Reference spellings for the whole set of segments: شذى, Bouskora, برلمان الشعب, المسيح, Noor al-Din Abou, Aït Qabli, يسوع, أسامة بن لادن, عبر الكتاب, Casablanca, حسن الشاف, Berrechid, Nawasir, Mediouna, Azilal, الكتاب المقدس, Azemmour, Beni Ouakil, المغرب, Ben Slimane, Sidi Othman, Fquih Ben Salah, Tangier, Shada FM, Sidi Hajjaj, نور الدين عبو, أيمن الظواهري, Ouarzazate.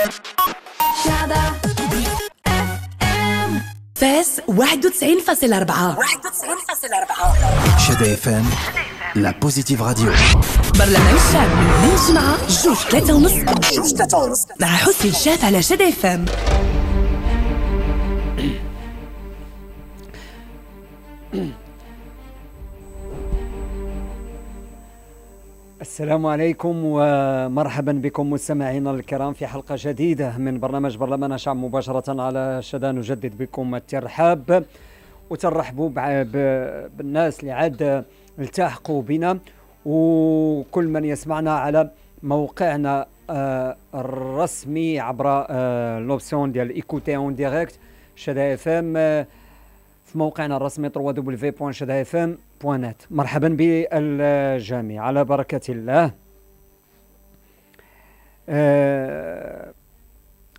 Shada FM فاس 91.4 Shada FM La Positive Radio برلمان الشعب من الجمعة 2-3:30 مع حسن الشاف على Shada FM. السلام عليكم ومرحبا بكم مستمعينا الكرام في حلقة جديدة من برنامج برلمان الشعب مباشرة على شدا. نجدد بكم الترحاب وترحبوا بالناس اللي عاد التحقوا بنا وكل من يسمعنا على موقعنا الرسمي عبر لوبسيون ديال ايكوتي اون ديريكت شدا اف ام في موقعنا الرسمي www.shadafm.net. مرحبا بالجميع على بركة الله.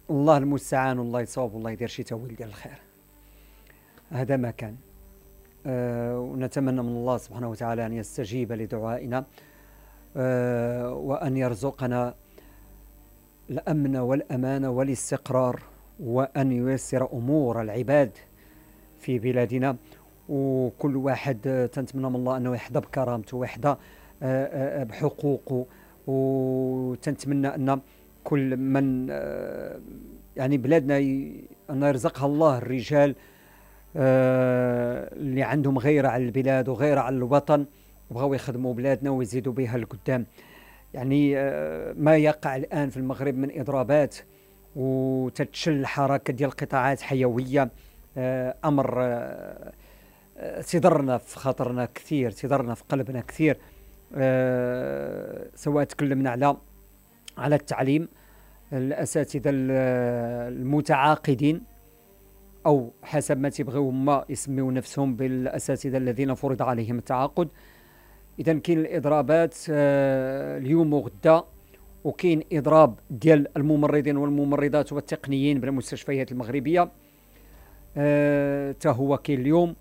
الله المستعان والله يصوب والله يدير شي تاويل ديال الخير. هذا ما كان. ونتمنى من الله سبحانه وتعالى أن يستجيب لدعائنا وأن يرزقنا الأمن والأمان والاستقرار وأن ييسر أمور العباد في بلادنا، وكل واحد تنتمنى من الله أنه يحظى بكرامته ويحظى بحقوقه، وتنتمنى أن كل من يعني بلادنا أن يرزقها الله الرجال اللي عندهم غيرة على البلاد وغيرة على الوطن وبغاو يخدموا بلادنا ويزيدوا بها لقدام. يعني ما يقع الآن في المغرب من إضرابات وتتشل حركة ديال قطاعات حيوية، أمر تضرنا في خاطرنا كثير، تضرنا في قلبنا كثير، سواء تكلمنا على التعليم، الأساتذة المتعاقدين أو حسب ما تبغيو هما يسميو نفسهم بالأساتذة الذين فرض عليهم التعاقد. إذا كاين الإضرابات اليوم وغدا، وكاين إضراب ديال الممرضين والممرضات والتقنيين بالمستشفيات المغربية تا هو كاين اليوم،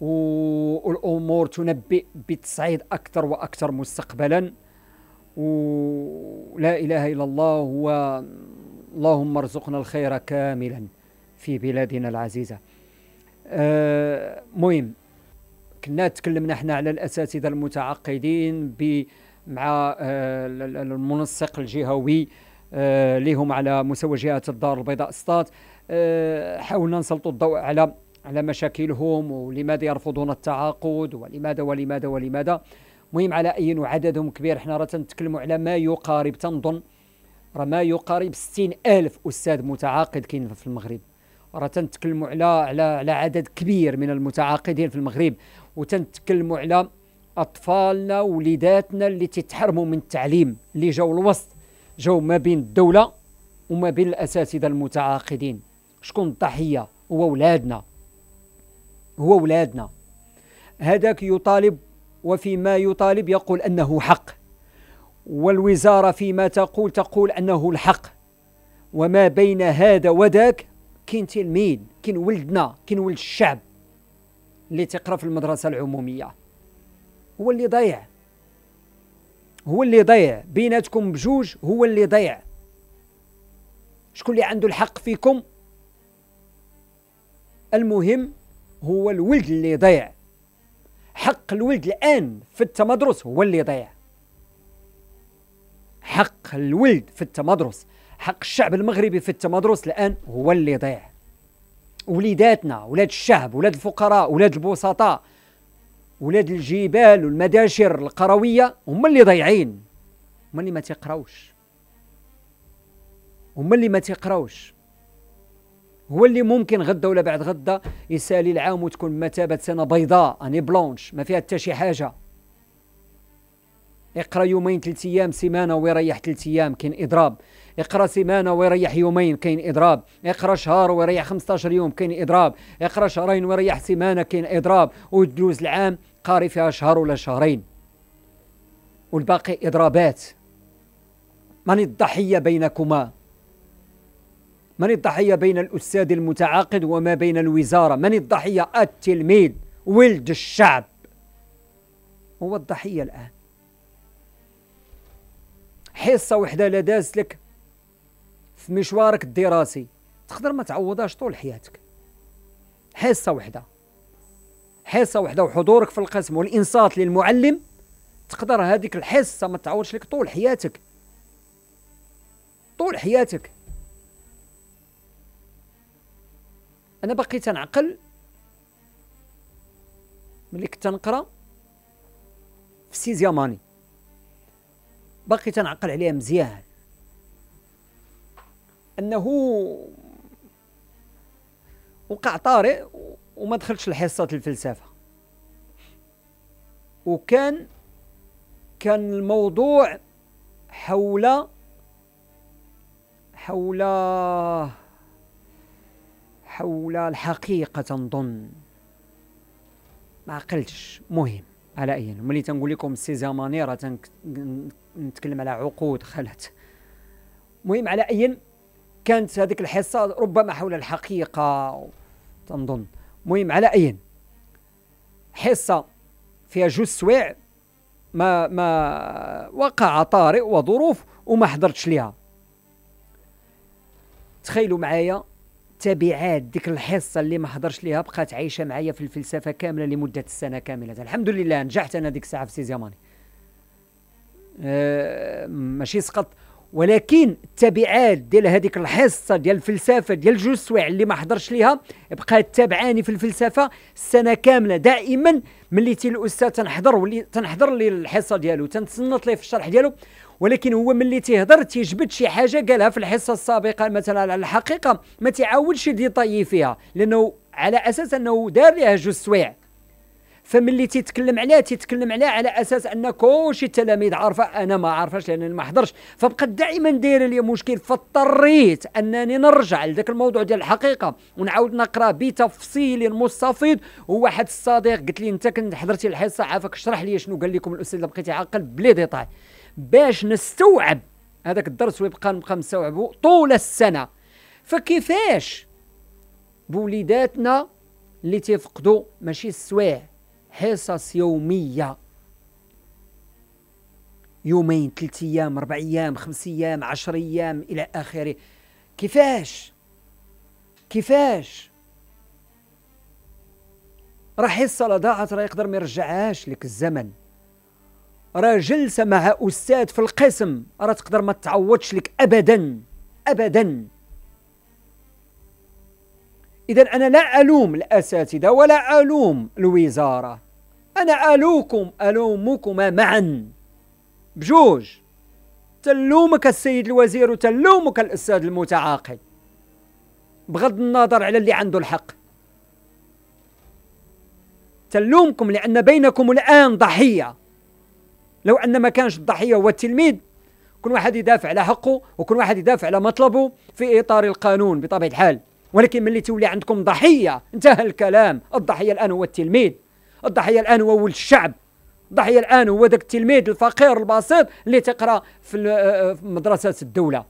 والامور تنبئ بتصعيد اكثر واكثر مستقبلا. ولا اله الا الله، هو اللهم ارزقنا الخير كاملا في بلادنا العزيزه. مهم كنا تكلمنا احنا على الاساتذه المتعاقدين مع المنسق الجهوي لهم على مستوى جهه الدار البيضاء سطات. حاولنا نسلطوا الضوء على مشاكلهم ولماذا يرفضون التعاقد ولماذا ولماذا ولماذا. المهم على أي عددهم كبير، حنا راه تنتكلموا على ما يقارب، تنظن راه ما يقارب 60,000 أستاذ متعاقد كاين في المغرب. راه تنتكلموا على عدد كبير من المتعاقدين في المغرب، وتنتكلموا على أطفالنا وليداتنا اللي تتحرموا من التعليم، اللي جاوا الوسط، جاوا ما بين الدولة وما بين الأساتذة المتعاقدين. شكون الضحية؟ هو ولادنا. هذاك يطالب، وفيما يطالب يقول أنه حق، والوزارة فيما تقول أنه الحق، وما بين هذا وذاك كاين تلميذ، كاين ولدنا، كاين ولد الشعب اللي تقرأ في المدرسة العمومية، هو اللي ضيع بيناتكم بجوج، هو اللي ضيع. شكون اللي عنده الحق فيكم؟ المهم هو الولد اللي ضيع. حق الولد الآن في التمدرس هو اللي ضيع. حق الولد في التمدرس، حق الشعب المغربي في التمدرس الآن هو اللي ضيع. وليداتنا، ولاد الشعب، ولاد الفقراء، ولاد البسطاء، ولاد الجبال والمداشر القروية، هما اللي ضايعين، هما اللي ما تقراوش. هو اللي ممكن غدا ولا بعد غدا يسالي العام وتكون مثابة سنة بيضاء، اني بلونش ما فيها حتى شي حاجة. يقرا يومين 3 أيام، سيمانة ويريح 3 أيام كاين إضراب، يقرا سيمانة ويريح يومين كاين إضراب، يقرا شهر ويريح 15 يوم كاين إضراب، يقرا شهرين ويريح سيمانة كاين إضراب، ويدوز العام قاري فيها شهر ولا شهرين والباقي إضرابات. ماني الضحية بينكما، من الضحية بين الأستاذ المتعاقد وما بين الوزارة؟ من الضحية؟ التلميذ، ولد الشعب هو الضحية الآن. حصة وحدة لا دازت لك في مشوارك الدراسي تقدر ما تعوضهاش طول حياتك. حصة وحدة، حصة وحدة وحضورك في القسم والإنصات للمعلم، تقدر هذيك الحصة ما تعوضش لك طول حياتك، طول حياتك. أنا بقيت نعقل ملي كنت نقرا في السيزيام اني، بقيت نعقل عليها مزيان، أنه وقع طارئ وما دخلتش لحصة الفلسفة، وكان الموضوع حول الحقيقة تنظن، ما عقلتش. مهم على أي، ملي تنقول لكم السيزاماني راه نتكلم على عقود خلت. مهم على أي، كانت هذيك الحصة ربما حول الحقيقة تنظن. مهم على أي، حصة فيها جوج سوايع ما وقع طارئ وظروف وما حضرتش ليها. تخيلوا معايا تبعات ديك الحصه اللي ما حضرش ليها، بقات عايشه معايا في الفلسفه كامله لمده السنه كامله. الحمد لله نجحت انا ديك الساعه في سيزياماني، ماشي سقط، ولكن التبعات ديال هذيك الحصه ديال الفلسفه ديال جوج سوايع اللي ما حضرش ليها بقات تابعاني في الفلسفه السنه كامله. دائما ملي تي الاستاذ تنحضر لي الحصه ديالو، تنصنت ليه في الشرح ديالو، ولكن هو ملي تيهضر تيجبد شي حاجه قالها في الحصه السابقه مثلا على الحقيقه، ما تيعاودش يديطايي فيها، لانه على اساس انه دار ليها جوج سوايع، فملي تيتكلم عليها على اساس ان كلشي التلاميذ عارفه، انا ما عارفاش لان ما حضرش، فبقات دائما دايره لي مشكل. فاضطريت انني نرجع لذاك الموضوع ديال الحقيقه ونعاود نقرا بتفصيل مستفيض. وواحد الصديق قلت لي انت كنت حضرتي الحصه، عافاك اشرح لي شنو قال لكم الاستاذ، بقيتي عاقل بلي ديطاي باش نستوعب هذاك الدرس ويبقى مستوعبه طول السنه. فكيفاش بوليداتنا اللي تيفقدوا ماشي السوايع، حصص يوميه، يومين، 3 ايام، 4 ايام، 5 ايام، 10 ايام الى اخره، كيفاش راه حصه لا ضاعت راه يقدر ما يرجعهاش لك الزمن، راه جلسه مع استاذ في القسم راه تقدر ما تعوضش لك ابدا ابدا. اذا انا لا الوم الاساتذه ولا الوم الوزاره، انا الومكما معا بجوج، تلومك السيد الوزير وتلومك الاستاذ المتعاقد، بغض النظر على اللي عنده الحق تلومكم، لان بينكم الان ضحيه. لو ان ما كانش الضحيه هو التلميذ، كل واحد يدافع على حقه وكل واحد يدافع على مطلبه في اطار القانون بطبيعه الحال، ولكن ملي تولي عندكم ضحيه انتهى الكلام. الضحيه الان هو التلميذ، الضحيه الان هو ولد الشعب، الضحيه الان هو ذاك التلميذ الفقير البسيط اللي تقرا في مدرسات الدوله،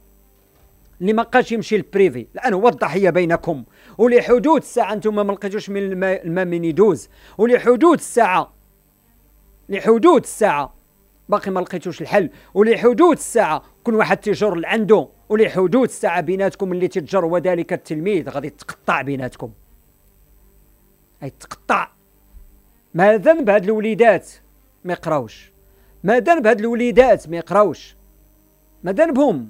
اللي ما بقاش يمشي للبريفي، الان هو الضحيه بينكم. ولحدود الساعه انتم ما لقيتوش من الماء من يدوز، ولحدود الساعه باقي ما لقيتوش الحل، ولحدود الساعه كل واحد تيجر اللي عنده، ولحدود الساعه بيناتكم اللي تتجر وذلك التلميذ غادي تقطع بيناتكم، اي تقطع. ما ذنب هاد الوليدات ما يقراوش، ما ذنبهم،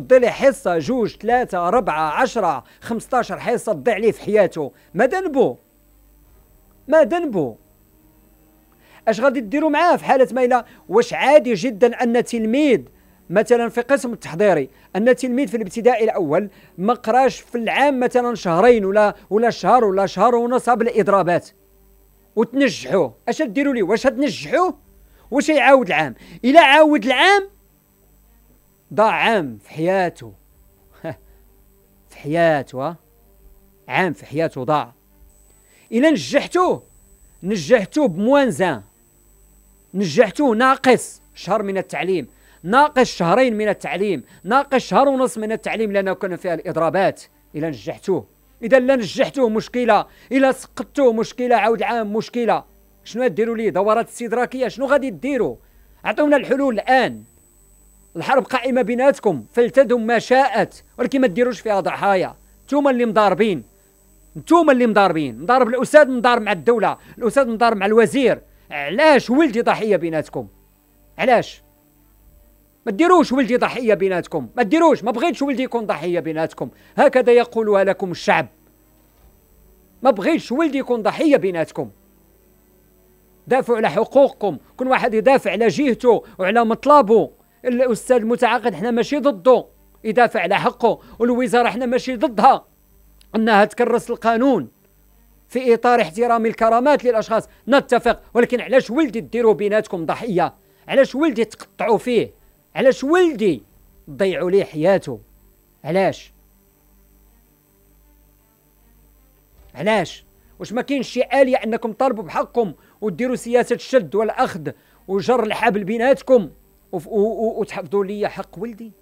تضيع ليه حصه، 2 3 4 10 15 حصه تضيع ليه في حياته، ما ذنبو. اش غادي ديروا معاه في حاله ما الا؟ واش عادي جدا ان تلميذ مثلا في قسم التحضيري، ان تلميذ في الابتدائي الاول ما قراش في العام مثلا شهرين ولا شهر ولا شهر ونص بالاضرابات وتنجحوه؟ اش ديروا ليه؟ واش تنجحوه؟ واش يعاود العام؟ الا عاود العام ضاع عام في حياته، عام في حياته ضاع. الا نجحتوه بموانزان، نجحتوه ناقص شهر من التعليم، ناقص شهرين من التعليم، ناقص شهر ونص من التعليم، لأنه كان فيها الإضرابات. إلا نجحتوه، إذا لا نجحتوه مشكلة، إلا سقطتوه مشكلة، عاود عام مشكلة. شنو غاديروا ليه؟ دورات استدراكية؟ شنو غادي ديروا؟ أعطونا الحلول الآن، الحرب قائمه بيناتكم فلتدم ما شاءت، ولكن ما ديروش فيها ضحايا. نتوما اللي مضاربين، نتوما اللي مضاربين، مضارب الاستاذ، مضارب مع الدوله، الاستاذ مضارب مع الوزير. علاش ولدي ضحيه بيناتكم؟ علاش ما ديروش ولدي ضحيه بيناتكم؟ ما ديروش، ما بغيتش ولدي يكون ضحيه بيناتكم. هكذا يقولها لكم الشعب، ما بغيتش ولدي يكون ضحيه بيناتكم. دافعوا على حقوقكم، كل واحد يدافع على جهته وعلى مطلبه. الاستاذ المتعاقد حنا ماشي ضده، يدافع على حقه، والوزاره حنا ماشي ضدها انها تكرس القانون في اطار احترام الكرامات للاشخاص، نتفق. ولكن علاش ولدي ديروا بيناتكم ضحيه؟ علاش ولدي تقطعوا فيه؟ علاش ولدي ضيعوا ليه حياته؟ علاش؟ علاش؟ واش ما كاينش شي آلية انكم تطالبوا بحقكم وديروا سياسه الشد والاخذ وجر الحبل بيناتكم وتحفظوا لي حق ولدي؟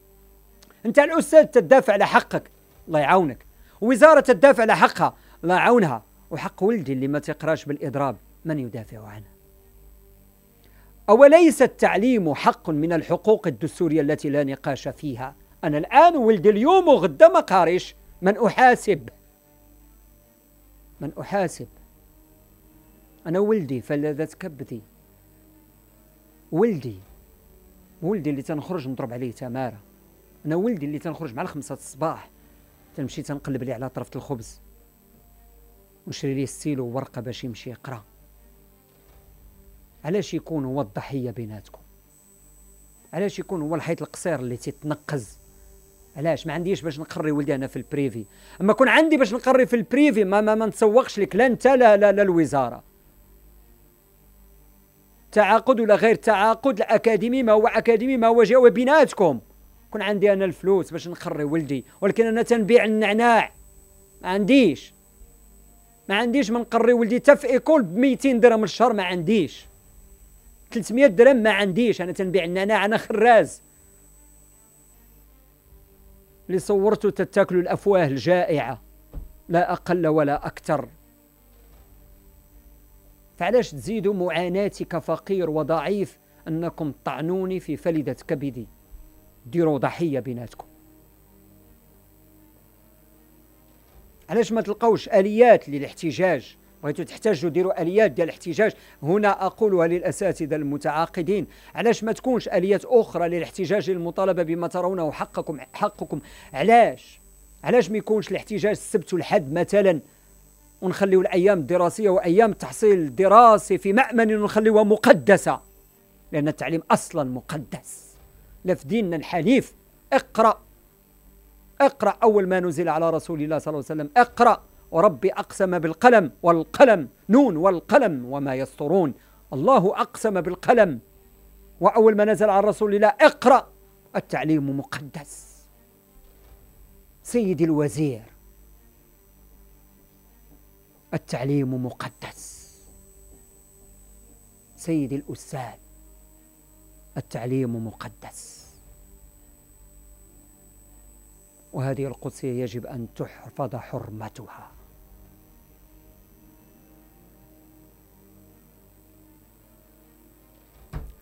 انت الاستاذ تدافع على حقك الله يعاونك، ووزاره تدافع على حقها الله يعاونها، وحق ولدي اللي ما تقراش بالاضراب من يدافع عنه؟ أوليس التعليم حق من الحقوق الدستورية التي لا نقاش فيها؟ أنا الآن ولدي اليوم وغدا ما قاريش، من أحاسب؟ من أحاسب؟ أنا ولدي فلذة كبدي، ولدي، ولدي اللي تنخرج نضرب عليه تمارة، أنا ولدي اللي تنخرج مع الخمسة الصباح تنمشي تنقلب ليه على طرفة الخبز ونشري ليه ستيلو وورقة باش يمشي يقرا. علاش يكون هو الضحية بيناتكم؟ علاش يكون هو الحيط القصير اللي تتنقز؟ علاش؟ ما عنديش باش نقري ولدي انا في البريفي، اما كون عندي باش نقري في البريفي ما نتسوقش لك، لا انت لا الوزارة. تعاقد ولا غير تعاقد، الاكاديمي ما هو اكاديمي، ما هو جاوي بيناتكم. كون عندي انا الفلوس باش نقري ولدي، ولكن انا تنبيع النعناع، ما عنديش ما نقري ولدي حتى في ايكول ب 200 درهم الشهر، ما عنديش 300 درهم، ما عنديش. انا تنبيع النعناع، انا خراز اللي صورته تتاكل الافواه الجائعه لا اقل ولا اكثر. فعلاش تزيدوا معاناتي كفقير وضعيف انكم طعنوني في فلذة كبدي؟ ديروا ضحيه بيناتكم. علاش ما تلقاوش اليات للاحتجاج؟ بغيتوا تحتاجوا ديروا اليات ديال الاحتجاج، هنا اقولها للاساتذه المتعاقدين، علاش ما تكونش اليات اخرى للاحتجاج للمطالبه بما ترونه حقكم؟ علاش ما يكونش الاحتجاج السبت والحد مثلا، ونخليو الايام الدراسيه وايام التحصيل الدراسي في مامن ونخليوها مقدسه؟ لان التعليم اصلا مقدس، لا في ديننا الحنيف. اقرا اول ما نزل على رسول الله صلى الله عليه وسلم، اقرا وربي أقسم بالقلم، والقلم نون والقلم وما يسطرون. الله أقسم بالقلم، وأول ما نزل على رسول الله اقرأ. التعليم مقدس. سيدي الوزير، التعليم مقدس. سيدي الأستاذ، التعليم مقدس. وهذه القدسية يجب أن تحفظ حرمتها.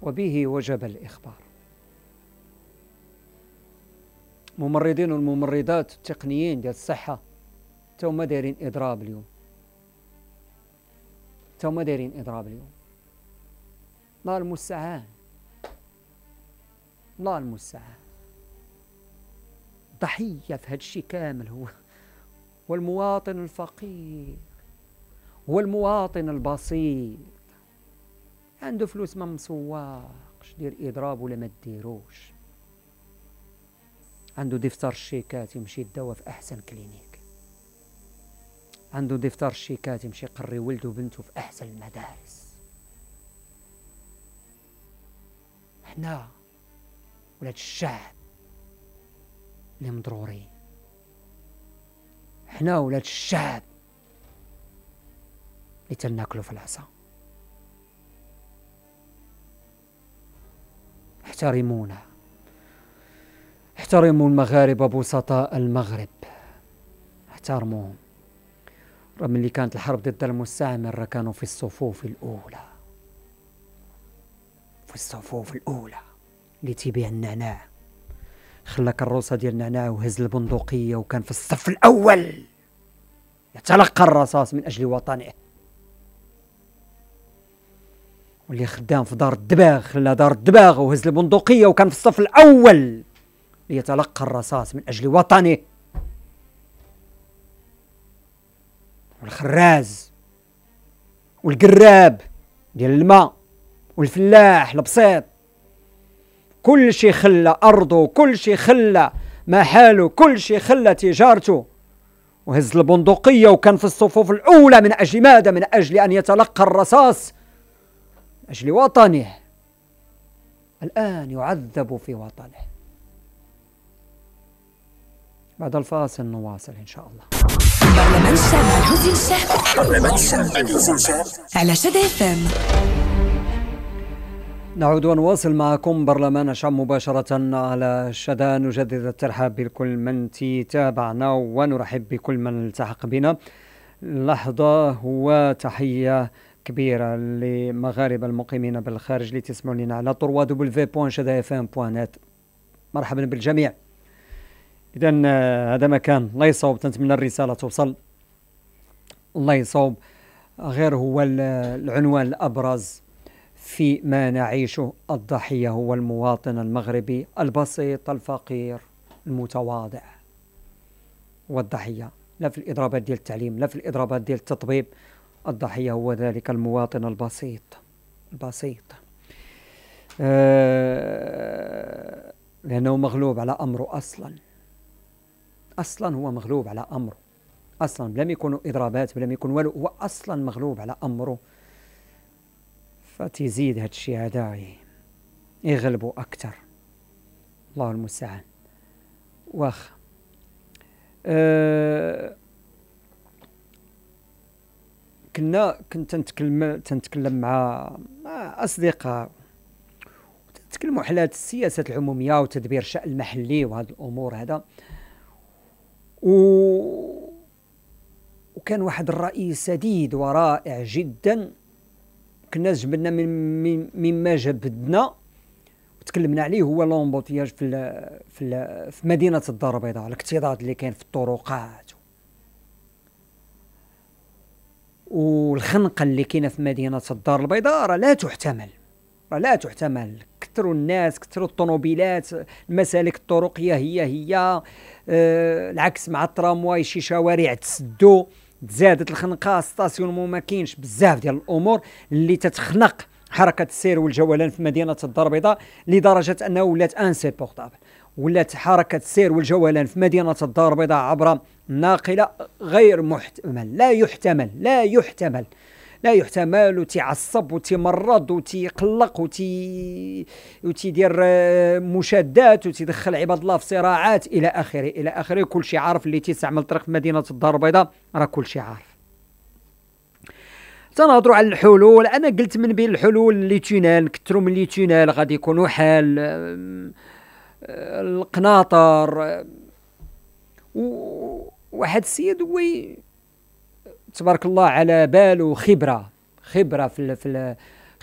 وبه وجب الإخبار. ممرضين والممرضات التقنيين ديال الصحة توما دايرين إضراب اليوم، توما دايرين إضراب اليوم. الله المستعان، الله المستعان. ضحية في هذا الشيء كامل هو المواطن الفقير، هو المواطن البسيط، عنده فلوس ما مسواقش، دير إضراب ولا ما ديروش، عنده دفتر الشيكات يمشي يداوى في أحسن كلينيك، عنده دفتر الشيكات يمشي يقري ولده وبنته في أحسن المدارس. حنا ولاد الشعب اللي مضرورين، حنا ولاد الشعب اللي تناكلو في العصا. احترمونا، احترموا المغاربة بسطاء المغرب، احترموهم. رغم اللي كانت الحرب ضد المستعمر راه كانوا في الصفوف الأولى، في الصفوف الأولى. اللي تيبيع النعناع خلى كروسه ديال النعناع وهز البندقيه وكان في الصف الاول يتلقى الرصاص من اجل وطنه. واللي خدام في دار الدباغ خلى دار الدباغ وهز البندقيه وكان في الصف الاول ليتلقى الرصاص من اجل وطنه. والخراز والقراب ديال الماء والفلاح البسيط كل شي خلى أرضه، كل شي خلى محاله، كل شي خلى تجارته وهز البندقية وكان في الصفوف الأولى من أجل ماذا؟ من أجل أن يتلقى الرصاص من أجل وطنه. الآن يعذب في وطنه. بعد الفاصل نواصل إن شاء الله. برلمان الشعب مع الهوزي الشعب، برلمان الشعب مع الهوزي الشعب على شادي FM. نعود ونواصل معكم برلمان الشعب مباشرة على شدا. نجدد الترحاب بكل من تابعنا ونرحب بكل من التحق بنا. لحظة هو تحية كبيرة لمغاربة المقيمين بالخارج اللي تسمعوا لنا على www.shadafm.net. مرحبا بالجميع. إذا هذا مكان الله يصوب، تنتمنى الرسالة توصل، الله يصوب، غير هو العنوان الأبرز في ما نعيشه. الضحية هو المواطن المغربي البسيط الفقير المتواضع، والضحية لا في الإضرابات ديال التعليم، لا في الإضرابات ديال التطبيب، الضحية هو ذلك المواطن البسيط البسيط، لأنه مغلوب على أمره أصلا هو مغلوب على أمره، أصلا بلا ما يكونوا إضرابات بلا ما يكون والو، هو أصلا مغلوب على أمره. فتزيد هاد الشيء هذا يغلبوا أكثر، الله المستعان. واخ كنت تنتكلم مع أصدقاء تنتكلموا على السياسة العمومية وتدبير الشأن المحلي وهاد الأمور هذا، وكان واحد الرأي سديد ورائع جدا كنا جبنا مما جبدنا وتكلمنا عليه، هو لومبوتياج في مدينة الدار البيضاء، الاكتظاظ اللي كان في الطرقات والخنقة اللي كاينة في مدينة الدار البيضاء راه لا تحتمل، راه لا تحتمل. كثروا الناس، كثروا الطوموبيلات، المسالك الطرقية هي العكس مع الترامواي، شي شوارع تسدو، تزادت الخنقة، ستاسيون ما كاينش، بزاف ديال الأمور اللي تتخنق حركة السير والجولان في مدينة الدار البيضاء لدرجة أنه ولات انسيبورتابل، ولات حركة السير والجولان في مدينة الدار البيضاء عبر ناقلة غير محتمل، لا يحتمل لا يحتمل لا يحتمل. وتيعصب وتيمرض وتيقلق وتيدير مشادات وتيدخل عباد الله في صراعات الى اخره الى اخره. كل شيء عارف، اللي تيستعمل طريق في مدينه الدار البيضاء راه كل شيء عارف. تنهضروا على الحلول، انا قلت من بين الحلول اللي تونال، كثروا من اللي تونال غادي يكونوا حال القناطر. وواحد السيد هو تبارك الله على باله خبرة خبرة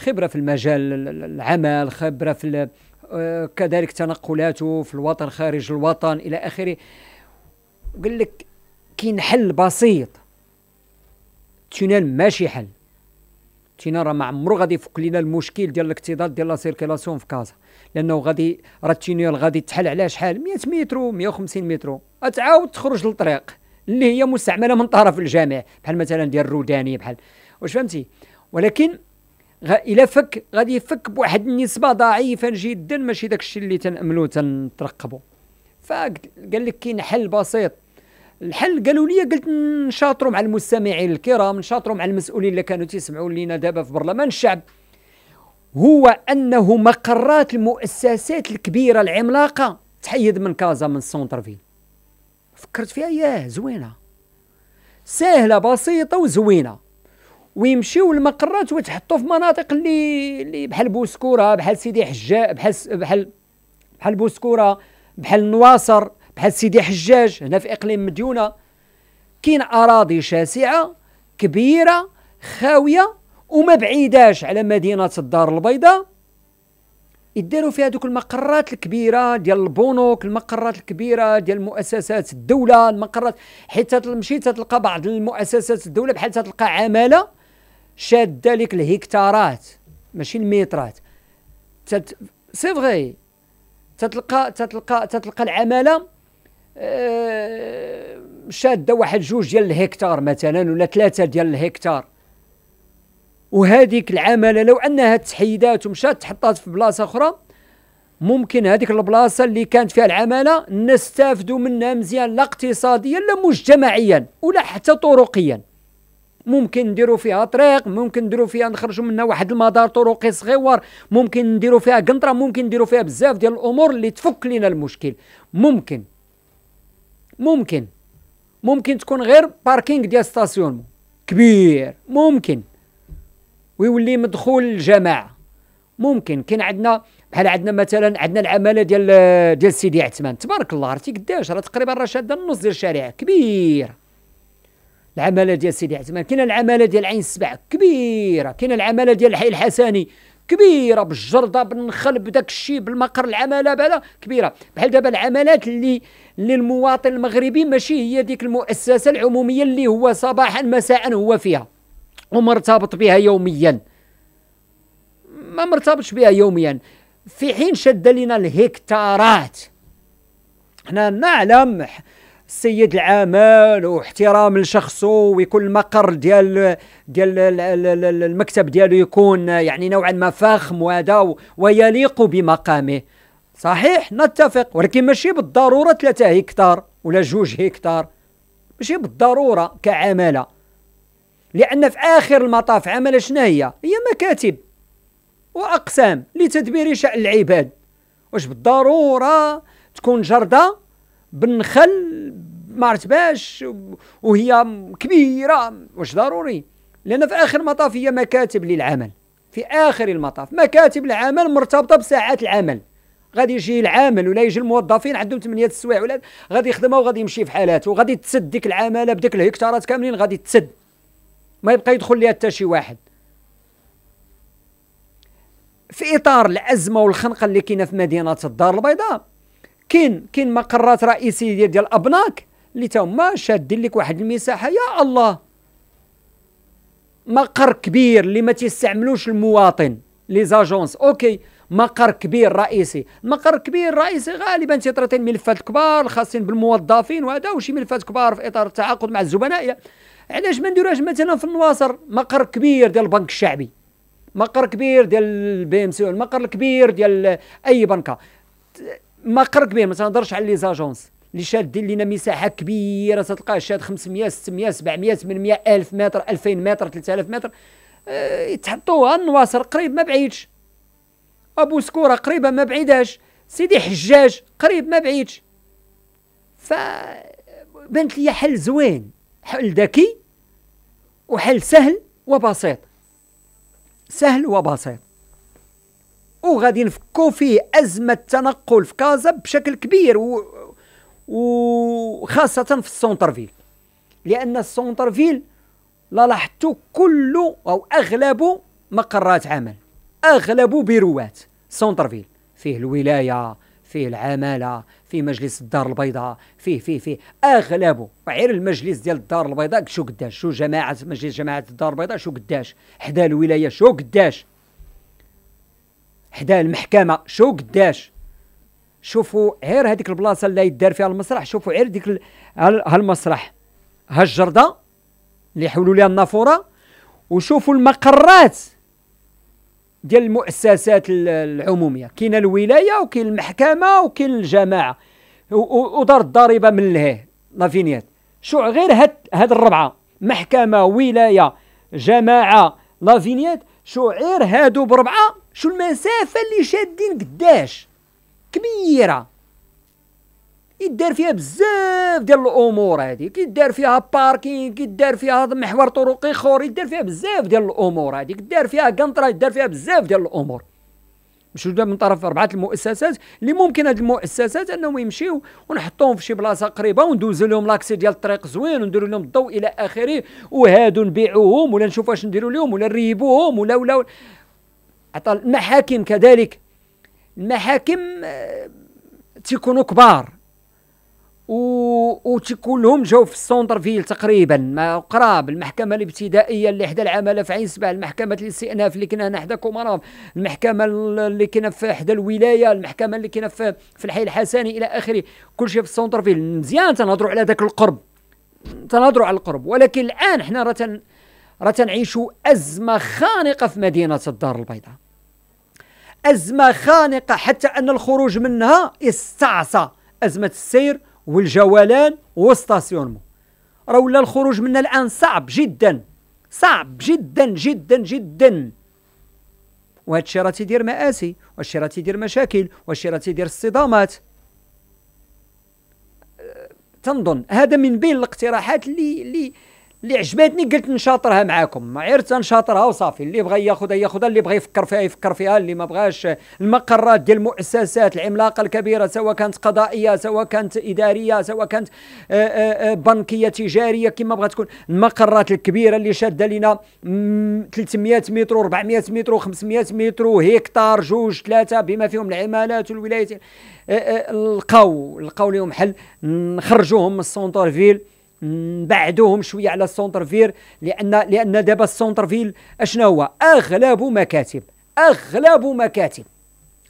في المجال العمل، خبرة في كذلك تنقلاته في الوطن خارج الوطن إلى آخره. قال لك كاين حل بسيط، تونال ماشي حل، تونال راه ما عمرو غادي يفك لينا المشكل ديال الاكتظاظ ديال لا سيركيلاسيون في كازا، لأنه غادي راه تونال غادي تحل على شحال 100 متر 150 متر، تعاود تخرج للطريق اللي هي مستعمله من طرف الجامع، بحال مثلا ديال الروداني بحال، واش فهمتي؟ ولكن الا فك غادي يفك بواحد النسبه ضعيفه جدا، ماشي داك الشيء اللي تناملو تنترقبو. فقال لك كاين حل بسيط. الحل قالوا لي، قلت نشاطروا مع المستمعين الكرام، نشاطروا مع المسؤولين اللي كانوا تيسمعوا لينا دابا في برلمان الشعب، هو انه مقرات المؤسسات الكبيره العملاقه تحيد من كازا من السونتر فيل. فكرت فيها، ياه زوينه، ساهله بسيطه وزوينه، ويمشيو المقرات وتحطوا في مناطق اللي بحال بوسكوره، بحال سيدي حجاج، بحال بوسكوره، بحال نواصر، بحال سيدي حجاج. هنا في اقليم مديونه كاين اراضي شاسعه كبيره خاويه وما بعيداش على مدينه الدار البيضاء، يديروا فيها دوك المقرات الكبيره ديال البنوك، المقرات الكبيره ديال مؤسسات الدوله، المقرات، حيت تمشي تلقى بعض المؤسسات الدوله بحال تلقى عماله شاده لك الهكتارات ماشي المترات. سي فغي تتلقى العماله شاده واحد جوج ديال الهكتار مثلا ولا ثلاثه ديال الهكتار، وهذيك العماله لو انها تحيدات ومشات تحطات في بلاصه اخرى، ممكن هذيك البلاصه اللي كانت فيها العماله الناس استافدوا منها مزيان، لا اقتصاديا لا مجتمعيا ولا حتى طرقيا. ممكن نديروا فيها طريق، ممكن نديروا فيها نخرجوا منها واحد المدار طرقي صغيور، ممكن نديروا فيها قنطره، ممكن نديروا فيها بزاف ديال الامور اللي تفك لنا المشكل. ممكن تكون غير باركينغ ديال ستاسيون كبير، ممكن ويولي مدخول الجماعه. ممكن كاين عندنا بحال عندنا مثلا عندنا العماله ديال سيدي عثمان، تبارك الله عرفتي قداش، راه تقريبا راه شاده النص ديال الشارع كبير. العماله ديال سيدي عثمان، كاين العماله ديال عين سبعه كبيره، كاين العماله ديال حي الحساني كبيره، بالجرده بالنخل بداك الشيء بالمقر، العماله بعدا كبيره. بحال دابا العمالات اللي المواطن المغربي ماشي هي ديك المؤسسه العموميه اللي هو صباحا مساء هو فيها ومرتبط بها يوميا، ما مرتبطش بها يوميا، في حين شد لنا الهكتارات. حنا نعلم السيد العامل واحترام لشخصه، ويكون المقر ديال المكتب ديالو يكون يعني نوعا ما فاخم وهذا ويليق بمقامه، صحيح نتفق، ولكن ماشي بالضروره 3 هكتار ولا 2 هكتار، ماشي بالضروره كعماله، لأن في آخر المطاف عمل شنو هي مكاتب وأقسام لتدبير شأن العباد. واش بالضرورة تكون جردة بالنخل ما عرفتش وهي كبيرة، واش ضروري؟ لأن في آخر المطاف هي مكاتب للعمل، في آخر المطاف مكاتب العمل مرتبطة بساعات العمل. غادي يجي العامل ولا يجي الموظفين عندهم 8 السوايع ولا غادي يخدموا وغادي يمشي في حالاته، وغادي تسد ديك العمالة بديك الهكتارات كاملين، غادي تسد ما يبقى يدخل ليها حتى شي واحد. في اطار الازمه والخنقه اللي كاينه في مدينه الدار البيضاء، كاين مقرات رئيسيه ديال الابناك اللي تا هما شادين لك واحد المساحه يا الله، مقر كبير اللي ما تيستعملوش المواطن لي زاجونس، اوكي مقر كبير رئيسي، المقر كبير رئيسي غالبا تيطرطين ملفات كبار الخاصين بالموظفين وهذا وشي ملفات كبار في اطار التعاقد مع الزبناء. علاش ما نديروهاش مثلا في النواصر مقر كبير ديال البنك الشعبي، مقر كبير ديال البي ام سي، المقر الكبير ديال اي بنكه، مقر كبير. ما تنهضرش على لي زاجونس اللي شادين لينا مساحه كبيره، تلقاه شاد 500 600 700 800 1000 متر 2000 متر 3000 متر، يتحطوها النواصر قريب ما بعيدش، بوسكوره قريبه ما بعيداش، سيدي حجاج قريب ما بعيدش. ف بانت لي حل زوين، حل ذكي وحل سهل وبسيط، سهل وبسيط، وغادي نفكوا فيه أزمة التنقل في كازا بشكل كبير، وخاصة في السونتر فيل، لأن السونتر فيل لاحظتوا كله أو أغلبه مقرات عمل، أغلبه بيروات السونتر فيل، فيه الولاية، فيه العمالة، فيه مجلس الدار البيضاء، فيه اغلبه. غير المجلس ديال الدار البيضاء شو قداش، شو جماعه مجلس جماعه الدار البيضاء شو قداش، حدا الولايه شو قداش، حدا المحكمه شو قداش. شوفوا غير هذيك البلاصه اللي يدار فيها المسرح، شوفوا غير ديك هالمسرح، هالجرده اللي حولوا ليها النافوره، وشوفوا المقرات ديال المؤسسات العموميه، كاين الولايه وكاين المحكمه وكاين الجماعه ودار الضريبه من لهيه لافينيات. شو غير هاد الربعه، محكمه ولايه جماعه لافينيات، شو غير هادو بربعه، شو المسافه اللي شادين قداش كبيره، يدار فيها بزاف ديال الامور. هذه كيدار فيها باركينغ، كيدار فيها محور طرقي خور، يدار فيها بزاف ديال الامور، هذه كيدار فيها قنطره، يدار فيها بزاف ديال الامور مشدوده من طرف 4 المؤسسات اللي ممكن هاد المؤسسات انهم يمشيو ونحطوهم في شي بلاصه قريبه وندوزو لهم لاكسي ديال الطريق زوين ونديرو لهم الضوء الى اخره، وهادو نبيعوهم ولا نشوف واش نديرو لهم ولا نريبوهم ولا عطا المحاكم كذلك المحاكم تيكونوا كبار وتيكون لهم جاو في السونتر فيل تقريبا ما قراب. المحكمه الابتدائيه اللي حدا العماله في عين سبع، المحكمه الاستئناف اللي كنا هنا حدا كومران، المحكمه اللي كنا في حدا الولايه، المحكمه اللي كنا في الحي الحساني الى اخره، كل شيء في السونتر فيل. مزيان تنهضروا على ذاك القرب، تنهضروا على القرب، ولكن الان حنا راه تنعيشوا ازمه خانقه في مدينه الدار البيضاء، ازمه خانقه حتى ان الخروج منها استعصى. ازمه السير والجولان وستاسيونمون راه ولا الخروج منها الان صعب جدا، صعب جدا جدا جدا. وهذا الشيء راه تيدير مآسي، وهادشي راه تيدير مشاكل، وهادشي راه تيدير الصدامات. تنظن هذا من بين الاقتراحات اللي عجبتني قلت نشاطرها معاكم، ما عرفت نشاطرها وصافي. اللي بغى ياخذها ياخذها، اللي بغى يفكر فيها يفكر فيها، اللي ما بغاش. المقرات ديال المؤسسات العملاقه الكبيره، سواء كانت قضائيه سواء كانت اداريه سواء كانت بنكيه تجاريه، كما بغات تكون، المقرات الكبيره اللي شاده لنا 300 متر 400 متر 500 متر هكتار جوج ثلاثه بما فيهم العمالات والولايات، لقاو لهم حل، نخرجوهم من السونتر فيل، نبعدوهم شويه على السونتر فيل، لان دابا السونتر فيل اشنا هو؟ اغلبه مكاتب، اغلبه مكاتب،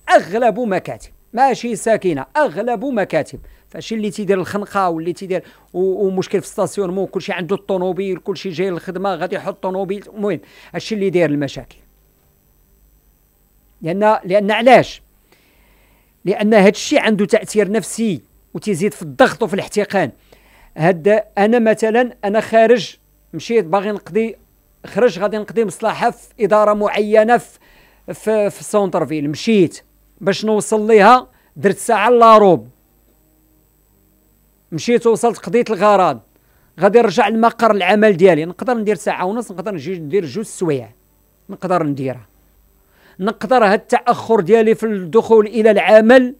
اغلبه مكاتب، ماشي ساكنه، اغلبه مكاتب. فشي اللي تيدير الخنقه واللي تيدير ومشكل في ستاسيونمون، كلشي عنده الطوموبيل، كلشي جاي للخدمه غادي يحط الطوموبيل، المهم هادشي اللي داير المشاكل. لان علاش؟ لان هادشي عنده تاثير نفسي وتزيد في الضغط وفي الاحتقان. هاد انا مثلا انا خارج مشيت باغي نقضي، خرج غادي نقضي مصلحه في اداره معينه في السونتر فيل، مشيت باش نوصل ليها درت ساعه لا ربع، مشيت وصلت قضيت الغرض، غادي نرجع لمقر العمل ديالي نقدر ندير ساعه ونص، نقدر ندير جوج سوايع، نقدر نديرها. نقدر هاد التاخر ديالي في الدخول الى العمل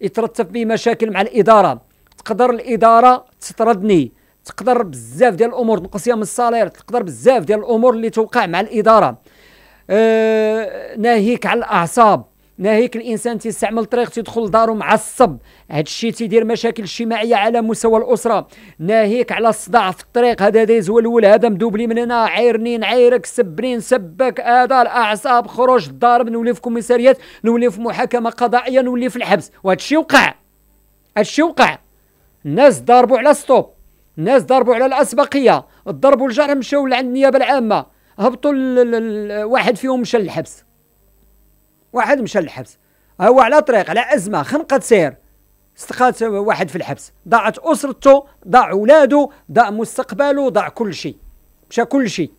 يترتب به مشاكل مع الاداره، تقدر الاداره تطردني، تقدر بزاف ديال الامور تنقص من الصالير، تقدر بزاف ديال الامور اللي توقع مع الاداره. ناهيك على الاعصاب، ناهيك الانسان تيستعمل طريق تيدخل لدارو معصب، هذا الشيء تيدير مشاكل اجتماعيه على مستوى الاسره، ناهيك على الصداع في الطريق، هذا يزولول، هذا مدوبلي من هنا، عايرني نعايرك، سبني نسبك، هذا الاعصاب، خروج الضارب، نولي في كوميساريات، نولي في محاكمه قضائيه، نولي في الحبس. وهذا الشيء وقع، هذا الشيء وقع. الناس ضربوا على ستوب، الناس ضربوا على الاسبقيه، ضربوا الجرح، مشاو لعند النيابه العامه، هبطوا واحد فيهم مشى للحبس، واحد مشى للحبس، هو على طريق، على ازمه، خنقه سير، استقات واحد في الحبس، ضاعت اسرته، ضاع ولاده، ضاع مستقبله، ضاع كل شيء، مشى كل شيء.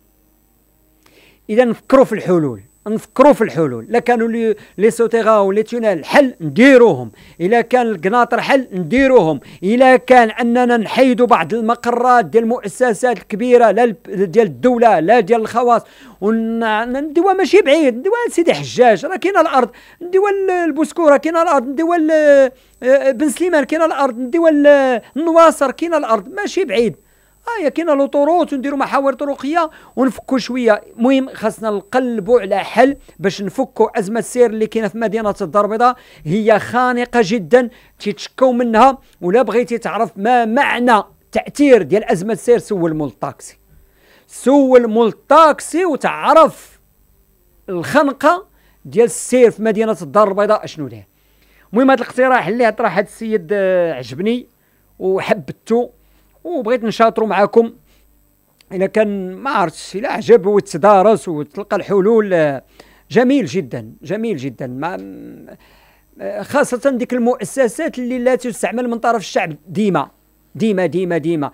اذا نفكروا في الحلول، نفكروا في الحلول. لا كانوا لي سوتيغا ولي تونال حل نديروهم، الا كان القناطر حل نديروهم، الا كان اننا نحيدوا بعض المقرات ديال المؤسسات الكبيره، لا ديال الدوله لا ديال الخواص، ونديوها ماشي بعيد، نديوها سيدي حجاج راه كاينه الارض، نديوها البوسكوره كاينه الارض، نديوها بن سليمان كاينه الارض، نديوها النواصر كاينه الارض، ماشي بعيد. كاينه لوطوروت، ونديروا محاور طرقيه ونفكوا شويه. المهم خاصنا نقلبوا على حل باش نفكوا ازمه السير اللي كاينه في مدينه الدار البيضاء، هي خانقه جدا تيتشكاو منها. ولا بغيتي تعرف ما معنى تاثير ديال ازمه السير، سول مول الطاكسي، سول مول الطاكسي وتعرف الخنقه ديال السير في مدينه الدار البيضاء اشنو داير. المهم هذا الاقتراح اللي طرح هذا السيد عجبني وحبته وبغيت نشاطروا معاكم. الا كان ما عرفتش الا عجب وتدارس وتلقى الحلول، جميل جدا جميل جدا. خاصه ديك المؤسسات اللي لا تستعمل من طرف الشعب ديما ديما ديما ديما.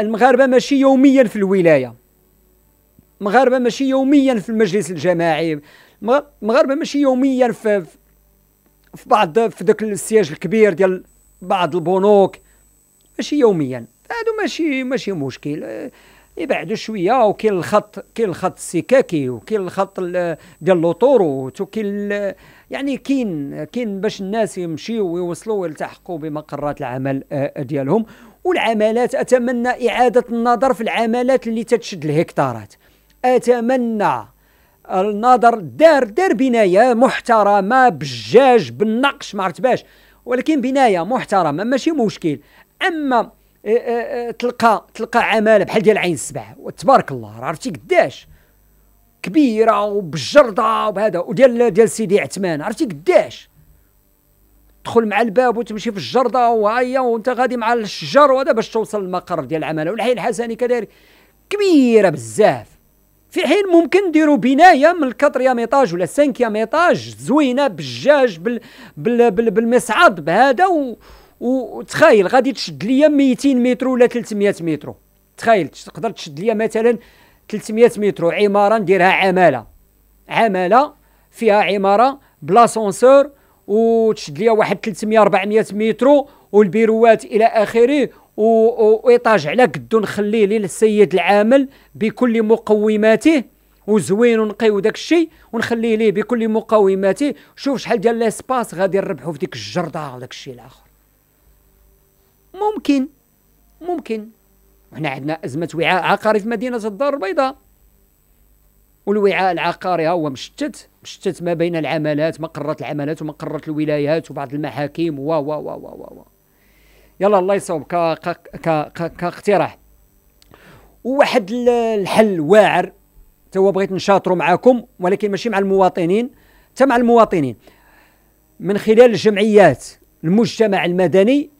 المغاربه ماشي يوميا في الولايه، المغاربه ماشي يوميا في المجلس الجماعي، المغاربه ماشي يوميا في بعض في ذاك السياج الكبير ديال بعض البنوك، ماشي يوميا. هادو ماشي مشكل، يبعدوا شويه. وكاين الخط، كاين الخط السكاكي، وكاين الخط ديال لوطوروت، وكاين يعني كاين باش الناس يمشيوا ويوصلوا ويلتحقوا بمقرات العمل ديالهم. والعمالات اتمنى اعاده النظر في العمالات اللي تتشد الهكتارات، اتمنى النظر دار بنايه محترمه بالجاج بالنقش ما عرفت باش، ولكن بنايه محترمه ماشي مشكل. اما تلقى عماله بحال ديال عين سبعه وتبارك الله، عرفتي قداش كبيره وبالجرده وبهذا، وديال سيدي عثمان عرفتي قداش، تدخل مع الباب وتمشي في الجرده وهيا وانت غادي مع الشجر وهذا باش توصل للمقر ديال العماله. والحي الحسني كذلك كبيره بزاف، في حين ممكن نديروا بنايه من الكاتريام ايطاج ولا السانكيام ايطاج زوينه بالجاج بالمصعد بهذا، وتخيل غادي تشد ليا 200 متر ولا 300 متر، تخيل تقدر تشد ليا مثلا 300 متر عماره نديرها عماله فيها عماره بلاسونسور، وتشد ليا واحد 300 400 متر والبيروات الى اخره، وإيطاج على قدو نخليه للسيد العامل بكل مقوماته، وزوين ونقي وداك الشيء، ونخليه ليه بكل مقوماته. شوف شحال ديال لاسباس غادي نربحو في ديك الجرده وداك الشيء الاخر. ممكن وحنا عندنا ازمه وعاء عقاري في مدينه الدار البيضاء، والوعاء العقاري ها هو مشتت ما بين العمالات، مقرة العمالات ومقرة الولايات وبعض المحاكم و و و و و يلا الله يصوب كاقتراح. وواحد الحل واعر توا بغيت نشاطروا معاكم، ولكن ماشي مع المواطنين، حتى مع المواطنين من خلال الجمعيات المجتمع المدني،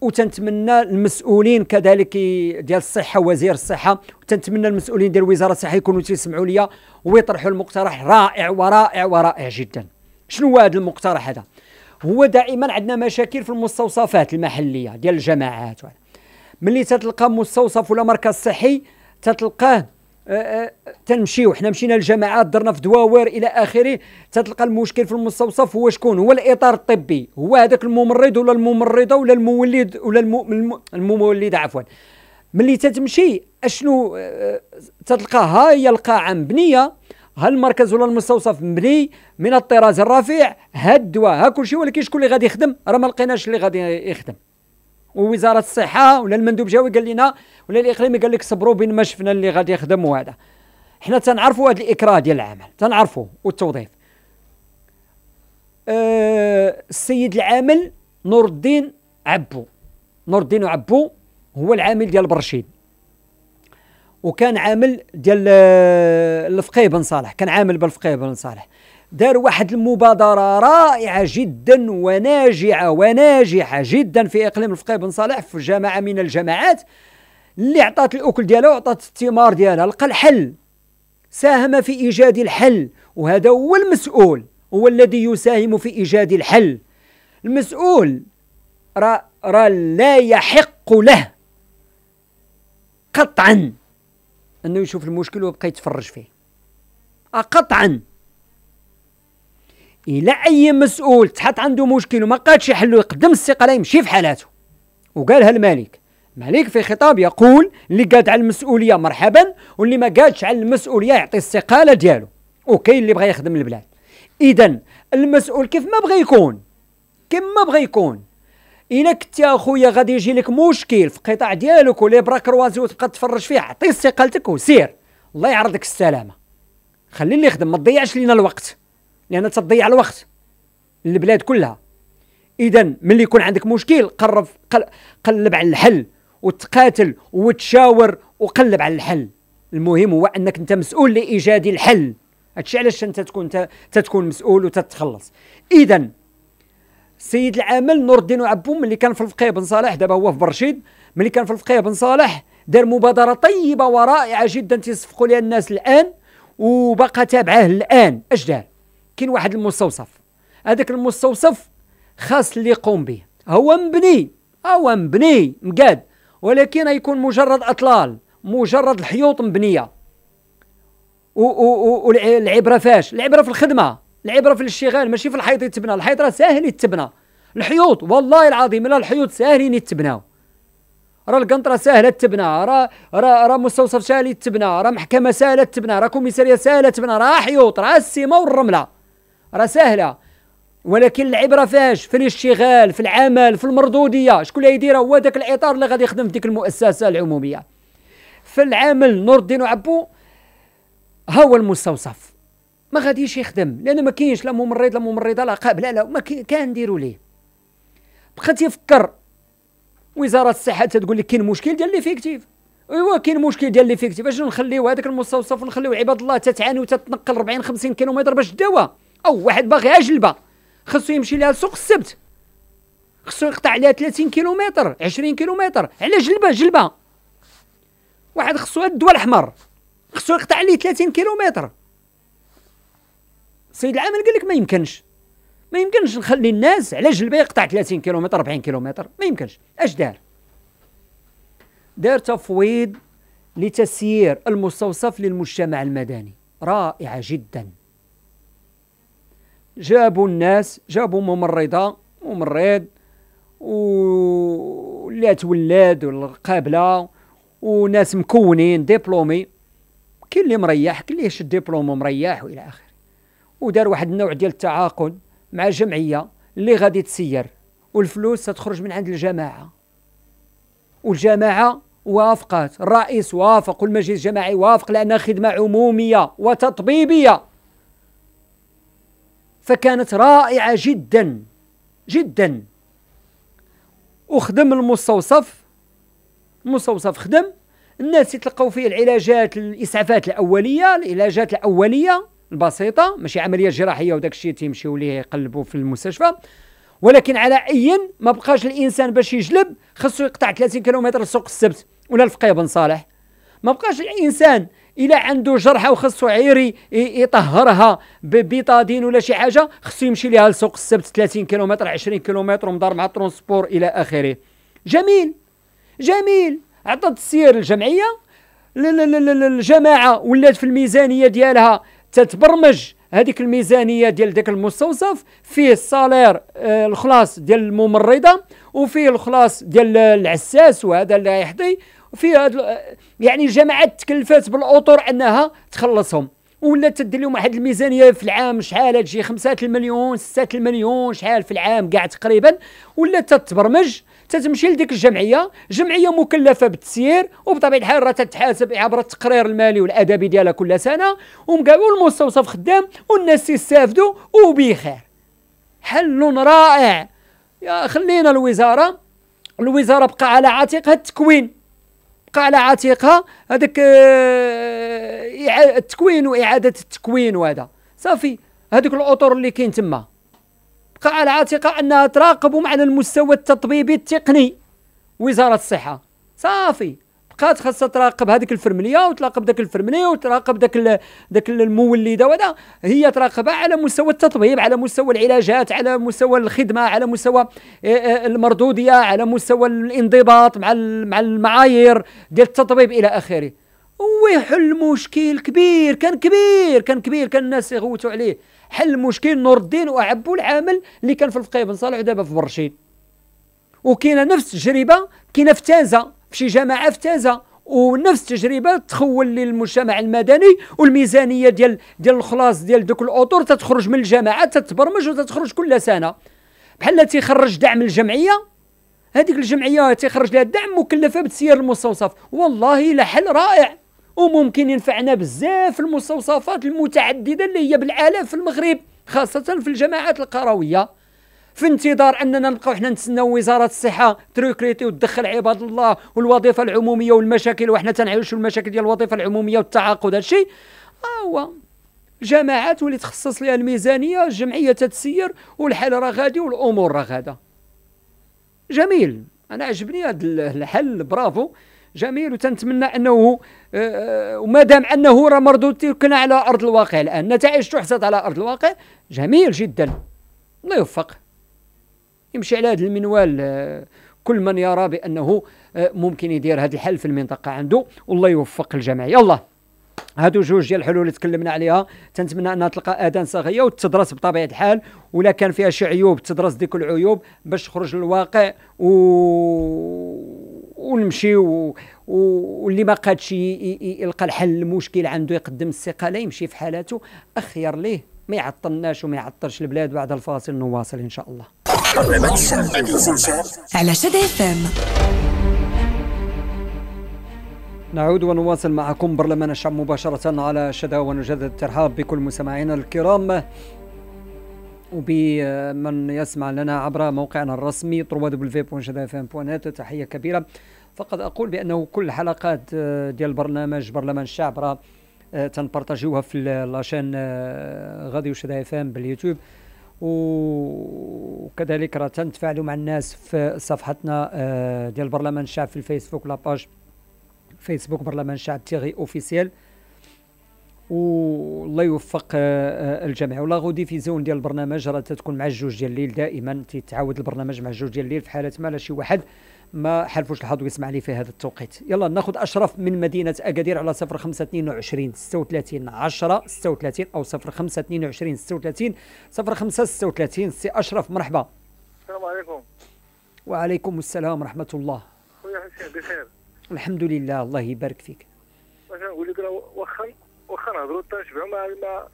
وتنتمنى المسؤولين كذلك ديال الصحه وزير الصحه، وتنتمنى المسؤولين ديال وزاره الصحه يكونوا تيسمعوا ليا ويطرحوا المقترح رائع ورائع ورائع جدا. شنو هو هذا المقترح هذا؟ هو دائما عندنا مشاكل في المستوصفات المحليه ديال الجماعات، ملي تتلقى مستوصف ولا مركز صحي تتلقاه تنمشيو، حنا مشينا للجماعات درنا في دواوير الى اخره، تتلقى المشكل في المستوصف هو شكون؟ هو الاطار الطبي، هو هذاك الممرض ولا الممرضه ولا المولد ولا المولده عفوا. ملي تتمشي اشنو تتلقى؟ ها هي القاعه مبنيه، ها المركز ولا المستوصف مبني من الطراز الرفيع، ها الدواء ها كل شيء، ولكن شكون اللي غادي يخدم؟ راه ما لقيناش اللي غادي يخدم. ووزاره الصحه ولا المندوب الجوي قال لنا ولا الاقليمي قال لك صبروا بين ما شفنا اللي غادي يخدم. وهذا حنا تنعرفوا هذا الاكراه ديال العمل تنعرفوه والتوظيف. السيد العامل نور الدين عبو هو العامل ديال برشيد، وكان عامل ديال الفقيه بن صالح، كان عامل بالفقيه بن صالح، دار واحد المبادرة رائعة جدا وناجحة جدا في إقليم الفقيه بن صالح، في جماعة من الجماعات اللي عطات الأكل ديالها وعطات الثمار ديالها، لقى الحل، ساهم في إيجاد الحل، وهذا هو المسؤول، هو الذي يساهم في إيجاد الحل. المسؤول راه لا يحق له قطعا أنه يشوف المشكل ويبقى يتفرج فيه قطعا. إلى أي مسؤول تحط عنده مشكل وما قادش يحلو يقدم الاستقالة يمشي في حالاته. وقالها الملك في خطاب يقول اللي قاد على المسؤولية مرحبا، واللي ما قادش على المسؤولية يعطي الاستقالة ديالو، وكاين اللي بغى يخدم البلاد. إذا المسؤول كيف ما بغى يكون إلا كنت يا خويا غادي يجي لك مشكل في القطاع ديالك ولا براكروازي وتبقى تفرج فيه، عطي استقالتك وسير، الله يعرضك السلامة، خلي اللي يخدم، ما تضيعش لينا الوقت لأن تضيع الوقت للبلاد كلها. إذا ملي يكون عندك مشكل قرب قلب على الحل، وتقاتل وتشاور وقلب على الحل، المهم هو أنك أنت مسؤول لإيجاد الحل. هادشي علاش أنت تكون مسؤول وتتخلص. إذا السيد العامل نور الدين عبو ملي كان في الفقيه بن صالح، دابا هو في برشيد، ملي كان في الفقيه بن صالح دار مبادرة طيبة ورائعة جدا تيصفقوا لها الناس الآن، وبقى تابعاه الآن. أش دار؟ كاين واحد المستوصف، هذاك المستوصف خاص اللي يقوم به، هو مبني مقاد، ولكن يكون مجرد اطلال، مجرد الحيوط مبنيه، والعبره فاش؟ العبره في الخدمه، العبره في الاشتغال، ماشي في الحيط يتبنى، الحيط راه ساهل يتبنى، الحيوط والله العظيم لا الحيوط ساهلين يتبناو، راه القنطره ساهله تبنى، راه مستوصف ساهل يتبنى، راه محكمه ساهله تبنى، راه كوميساريه ساهله تبنى، راه حيوط، راه السيمه والرمله راه ساهله، ولكن العبره فاش؟ في الاشتغال، في العمل، في المردوديه. شكون اللي يديرها؟ هو ذاك الاطار اللي غادي يخدم في ديك المؤسسه العموميه. فالعامل نور الدين عبو ها هو المستوصف، ما غاديش يخدم، لأن ما كاينش لا ممرض لا ممرضة لا قابل لا ما كنديروا ليه. بقى تيفكر وزارة الصحة تقول لك كاين مشكل ديال لي فيكتيف، ايوا كاين مشكل ديال لي فيكتيف، اش نخليو هذاك المستوصف ونخليو عباد الله تتعاني وتتنقل 40 50 كيلومتر باش الدواء، او واحد باغيها جلبه خصو يمشي لها سوق السبت، خصو يقطع عليها 30 كيلومتر 20 كيلومتر على جلبه، واحد خصو هاد الدواء الاحمر خصو يقطع عليه 30 كيلومتر. السيد العامل قال لك ما يمكنش نخلي الناس على جلبه يقطع 30 كيلومتر 40 كيلومتر، ما يمكنش. اش دار تفويض لتسيير المستوصف للمجتمع المدني، رائعة جدا. جابوا الناس، جابوا ممرض واللي تولد والقابلة وناس مكونين ديبلومي، كاين اللي مريح كاين اللي شد ديبلوم ومريح والى اخره، ودار واحد النوع ديال التعاقد مع جمعية اللي غادي تسير والفلوس ستخرج من عند الجماعة، والجماعة وافقت، الرئيس وافق والمجلس الجماعي وافق، لأنها خدمة عمومية وتطبيبية، فكانت رائعة جدا جدا. وخدم المستوصف خدم، الناس يتلقوا فيه العلاجات الإسعافات الأولية، العلاجات الأولية البسيطة، ماشي عملية جراحية وداك الشيء تيمشيو ليه يقلبوا في المستشفى، ولكن على أي ما بقاش الإنسان باش يجلب خصو يقطع 30 كيلومتر لسوق السبت ولا الفقيه بن صالح، ما بقاش الإنسان إلا عنده جرحة وخصو عيري يطهرها ببيطادين ولا شي حاجة خصو يمشي لها لسوق السبت 30 كيلومتر 20 كيلومتر ومدار مع الترونسبور إلى آخره. جميل جميل، عطات السير الجمعية، الجماعة ولات في الميزانية ديالها تتبرمج هذيك الميزانيه ديال داك المستوصف، فيه الصالير الخلاص ديال الممرضه وفيه الخلاص ديال العساس وهذا اللي غيحضي، وفيه يعني الجماعات تكلفات بالاطر انها تخلصهم، ولات تدير لهم واحد الميزانيه في العام شحال تجي 5 المليون 6 المليون شحال في العام كاع تقريبا، ولات تتبرمج تتمشي لديك الجمعيه، جمعيه مكلفه بالتسيير وبطبيعه الحال راه تتحاسب عبر التقرير المالي والادبي ديالها كل سنه، والمستوصف خدام والناس يستافدوا وبخير. حل رائع. يا خلينا الوزاره بقى على عاتقها التكوين، بقى على عاتقها هذاك التكوين واعاده التكوين، وهذا صافي هذوك الاطر اللي كاين تما بقى على عاتقها انها تراقبهم على المستوى التطبيبي التقني. وزاره الصحه صافي بقات خاصها تراقب هذيك الفرمليه وتراقب ذاك الفرملي وتراقب ذاك المولده، وهذا هي تراقبها على مستوى التطبيب، على مستوى العلاجات، على مستوى الخدمه، على مستوى المردوديه، على مستوى الانضباط مع المعايير ديال التطبيب الى اخره. ويحل مشكل كبير، كان الناس يغوتوا عليه. حل مشكل نور الدين وعبو العامل اللي كان في الفقيه بن صالح ودابا في برشيد، وكاينه نفس التجربه كاينه في تازه، في شي جماعه في تازه، ونفس التجربه تخول للمجتمع المدني، والميزانيه ديال الخلاص ديال دوك الاطر تتخرج من الجماعه تتبرمج وتتخرج كل سنه، بحال تيخرج دعم الجمعيه، هذيك الجمعيه تيخرج لها الدعم مكلفه بتسيير المستوصف. والله الا حل رائع وممكن ينفعنا بزاف في المستوصفات المتعدده اللي هي بالالاف في المغرب، خاصه في الجماعات القرويه، في انتظار اننا نبقاو حنا نتسناو وزاره الصحه تريكريتي وتدخل عباد الله والوظيفه العموميه والمشاكل، وحنا تنعيشوا المشاكل ديال الوظيفه العموميه والتعاقد. هذا الشيء هو الجماعات واللي تخصص لها الميزانيه، الجمعيه تتسير والحل راه غادي والامور راه غاده. جميل، انا عجبني هذا الحل، برافو جميل، وتنتمنى انه ومادام انه راه مردود يمكن على ارض الواقع الان، نتائج تحصد على ارض الواقع، جميل جدا. الله يوفق، يمشي على هذا المنوال كل من يرى بانه ممكن يدير هذا الحل في المنطقه عنده، والله يوفق الجميع. يلا هادو جوج ديال الحلول اللي تكلمنا عليها، تنتمنى انها تلقى اذان صاغيه وتدرس بطبيعه الحال، ولا كان فيها شي عيوب تدرس ديك العيوب باش تخرج للواقع ونمشيو، واللي ما قادش يلقى الحل للمشكل عنده يقدم الاستقاله يمشي في حالته، اخير ليه ما يعطلناش وما يعطلش البلاد. بعد الفاصل نواصل ان شاء الله على شادي FM. نعود ونواصل معكم برلمان الشعب مباشرة على شدا، ونجدد الترحاب بكل مستمعينا الكرام وبمن يسمع لنا عبر موقعنا الرسمي www.shadafm.net. تحية كبيرة. فقد أقول بأنه كل حلقات ديال برنامج برلمان الشعب راه تنبارطاجيوها في لاشين غادي وشدا اف ام باليوتيوب، وكذلك راه تنتفاعلوا مع الناس في صفحتنا ديال برلمان الشعب في الفيسبوك، لاباج فيسبوك برلمان الشعب تيغي اوفيسيال. والله يوفق الجميع. ولا غودي في زون ديال البرنامج راه تتكون مع الجوج ديال الليل، دائما تيتعاود البرنامج مع الجوج ديال الليل في حاله ما لا شي واحد ما حلفوش الحظ ويسمع لي في هذا التوقيت. يلا ناخذ اشرف من مدينه اكادير على 0522 36 10 36 او 0522 36 0536. سي اشرف مرحبا. السلام عليكم. وعليكم السلام ورحمه الله. خويا حسين بخير؟ الحمد لله الله يبارك فيك. واش نقول لك راه واخا نهضروا تنشبعوا مع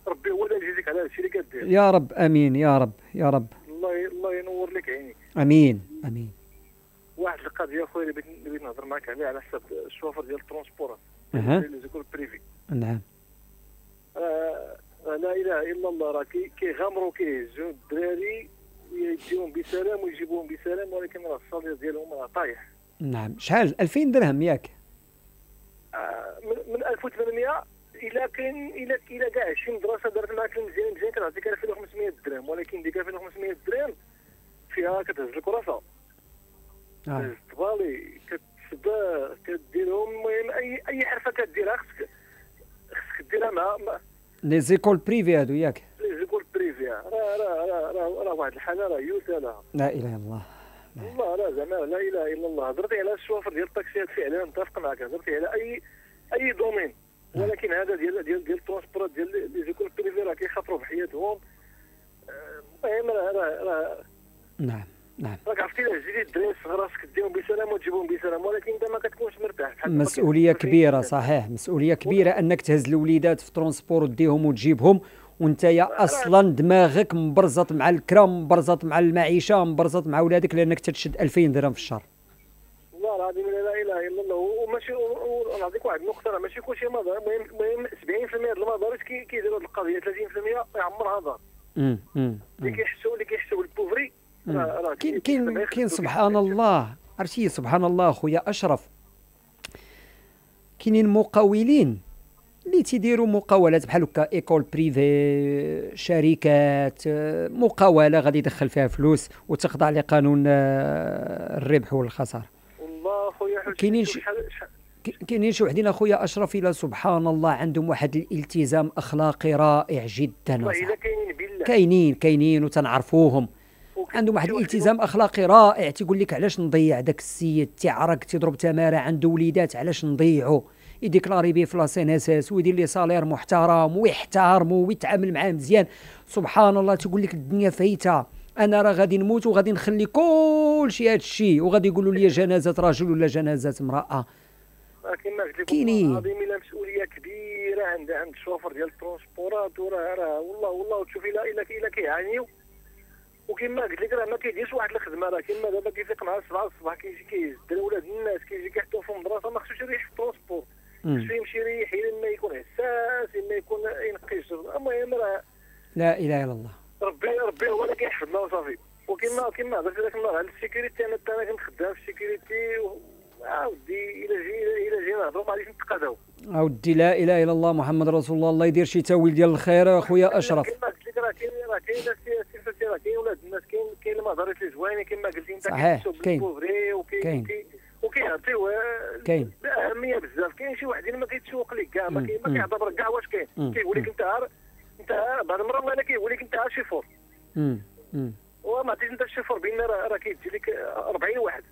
ربي هو اللي يجزيك على هادشي اللي كدير. يا رب امين يا رب يا رب. الله ينور لك عينيك. امين امين. واحد القضيه اخويا اللي بغيت نهضر معاك عليها على حساب الشوفر ديال الترونسبور لي زيكول بريفي. نعم. لا اله الا الله، راه كيغامروا كيهزوا الدراري ويجيوهم بسلام ويجيبوهم بسلام، ولكن راه الصالير ديالهم راه طايح. نعم. شحال 2000 درهم ياك؟ من 1800 الى كاين الى كاع 20 دراسه درت معاك المزيان مزيان كنعطيك 2500 درهم، ولكن ديك 2500 درهم فيها كتهز الكراسه. كتهز الطبالي كتسبا كديرهم، المهم اي حرفه كديرها خصك ديرها مع لي زيكول بريفي هادو ياك؟ لي زيكول بريفي راه واحد الحاله راه يوسع لها. لا اله الا الله. والله راه زعما لا اله الا الله. هضرتي على الشوفر ديال الطاكسيات فعلا متفق معك، هضرتي على اي دومين، ولكن هذا ديال الترونسبورات ديال لي زيكول بريفي راه كيخاطروا بحياتهم. المهم راه نعم نعم راك عرفتي علاش جيتي الدراري الصغار خاصك ديهم بسلام وتجيبهم بسلام، ولكن انت ما كتكونش مرتاح. مسؤوليه كبيره صحيح، مسؤوليه كبيره انك تهز الوليدات في ترونسبور وديهم وتجيبهم، وانت يا اصلا دماغك مبرزط مع الكرام، مبرزط مع المعيشه، مبرزط مع ولادك، لانك تتشد 2000 درهم في الشهر. والله العظيم لا اله الا الله. وماشي نعطيك واحد النقطه، راه ماشي كلشي مظاهر، المهم 70% ديال المظاهر كيديروا هذه القضيه، 30% يعمرها دار. اللي كيحسوا بالبوفري كاين سبحان الله. عرفتي سبحان الله خويا اشرف، كاينين مقاولين اللي تيديروا مقاولات بحال هكا، ايكول بريفي، شركات، مقاوله غادي يدخل فيها فلوس وتخضع لقانون الربح والخساره. والله خويا كاينين شي وحدين اخويا اشرف الى سبحان الله عندهم واحد الالتزام اخلاقي رائع جدا. والله كاينين بالله، كاينين وتنعرفوهم، عندهم واحد الالتزام اخلاقي رائع. تيقول لك علاش نضيع داك السيد تيعرق تيضرب تماره عنده وليدات، علاش نضيعو؟ يديكلاري بيه في لاسيناساس ويدير ليه صالير محترم ويحترمو ويتعامل معاه مزيان. سبحان الله تيقول لك الدنيا فايته، انا راه غادي نموت وغادي نخلي كلشي هذا الشيء، وغادي يقولوا لي جنازه راجل ولا جنازه امراه. كما قلت لكم العظيم لا مسؤوليه كبيره عند الشوفر ديال الترونسبورات، وراه والله تشوفي الا كيعانيو. وكما قلت لك راه ما كيديرش واحد الخدمه، راه كما دابا كيفيق مع 7 الصباح كيجي كيهز ولاد الناس، كيجي كيحطو في المدرسه، ما خصوش يريح في الترونسبور، خصو يمشي يريح اما يكون حساس اما يكون ينقي الجر. المهم راه لا اله الا الله، ربي هو اللي كيحفظنا وصافي. وكما هضرت هذاك النهار على السيكيوريتي، انا كنت خدام في السيكيوريتي عاودي الى جينا هضروا معليش نتقاداو. عاودي لا اله الا الله محمد رسول الله. الله يدير شي تاويل ديال الخير اخويا اشرف. كما قلت لك راه كاين ولاد الناس، كاين المظاهر اللي زوينين كما قلتي انت، كيحسوا بالبوفري وكيعطيو الاهميه بزاف. كاين شي واحد ما كيتسوق لك كاع، ما كيعتبرك كاع واش كاين، كيقول لك انت بعض المرات والله كيقول لك انت شيفور، وما عرفتيش انت الشيفور بينا راه كيدي لك 40 واحد.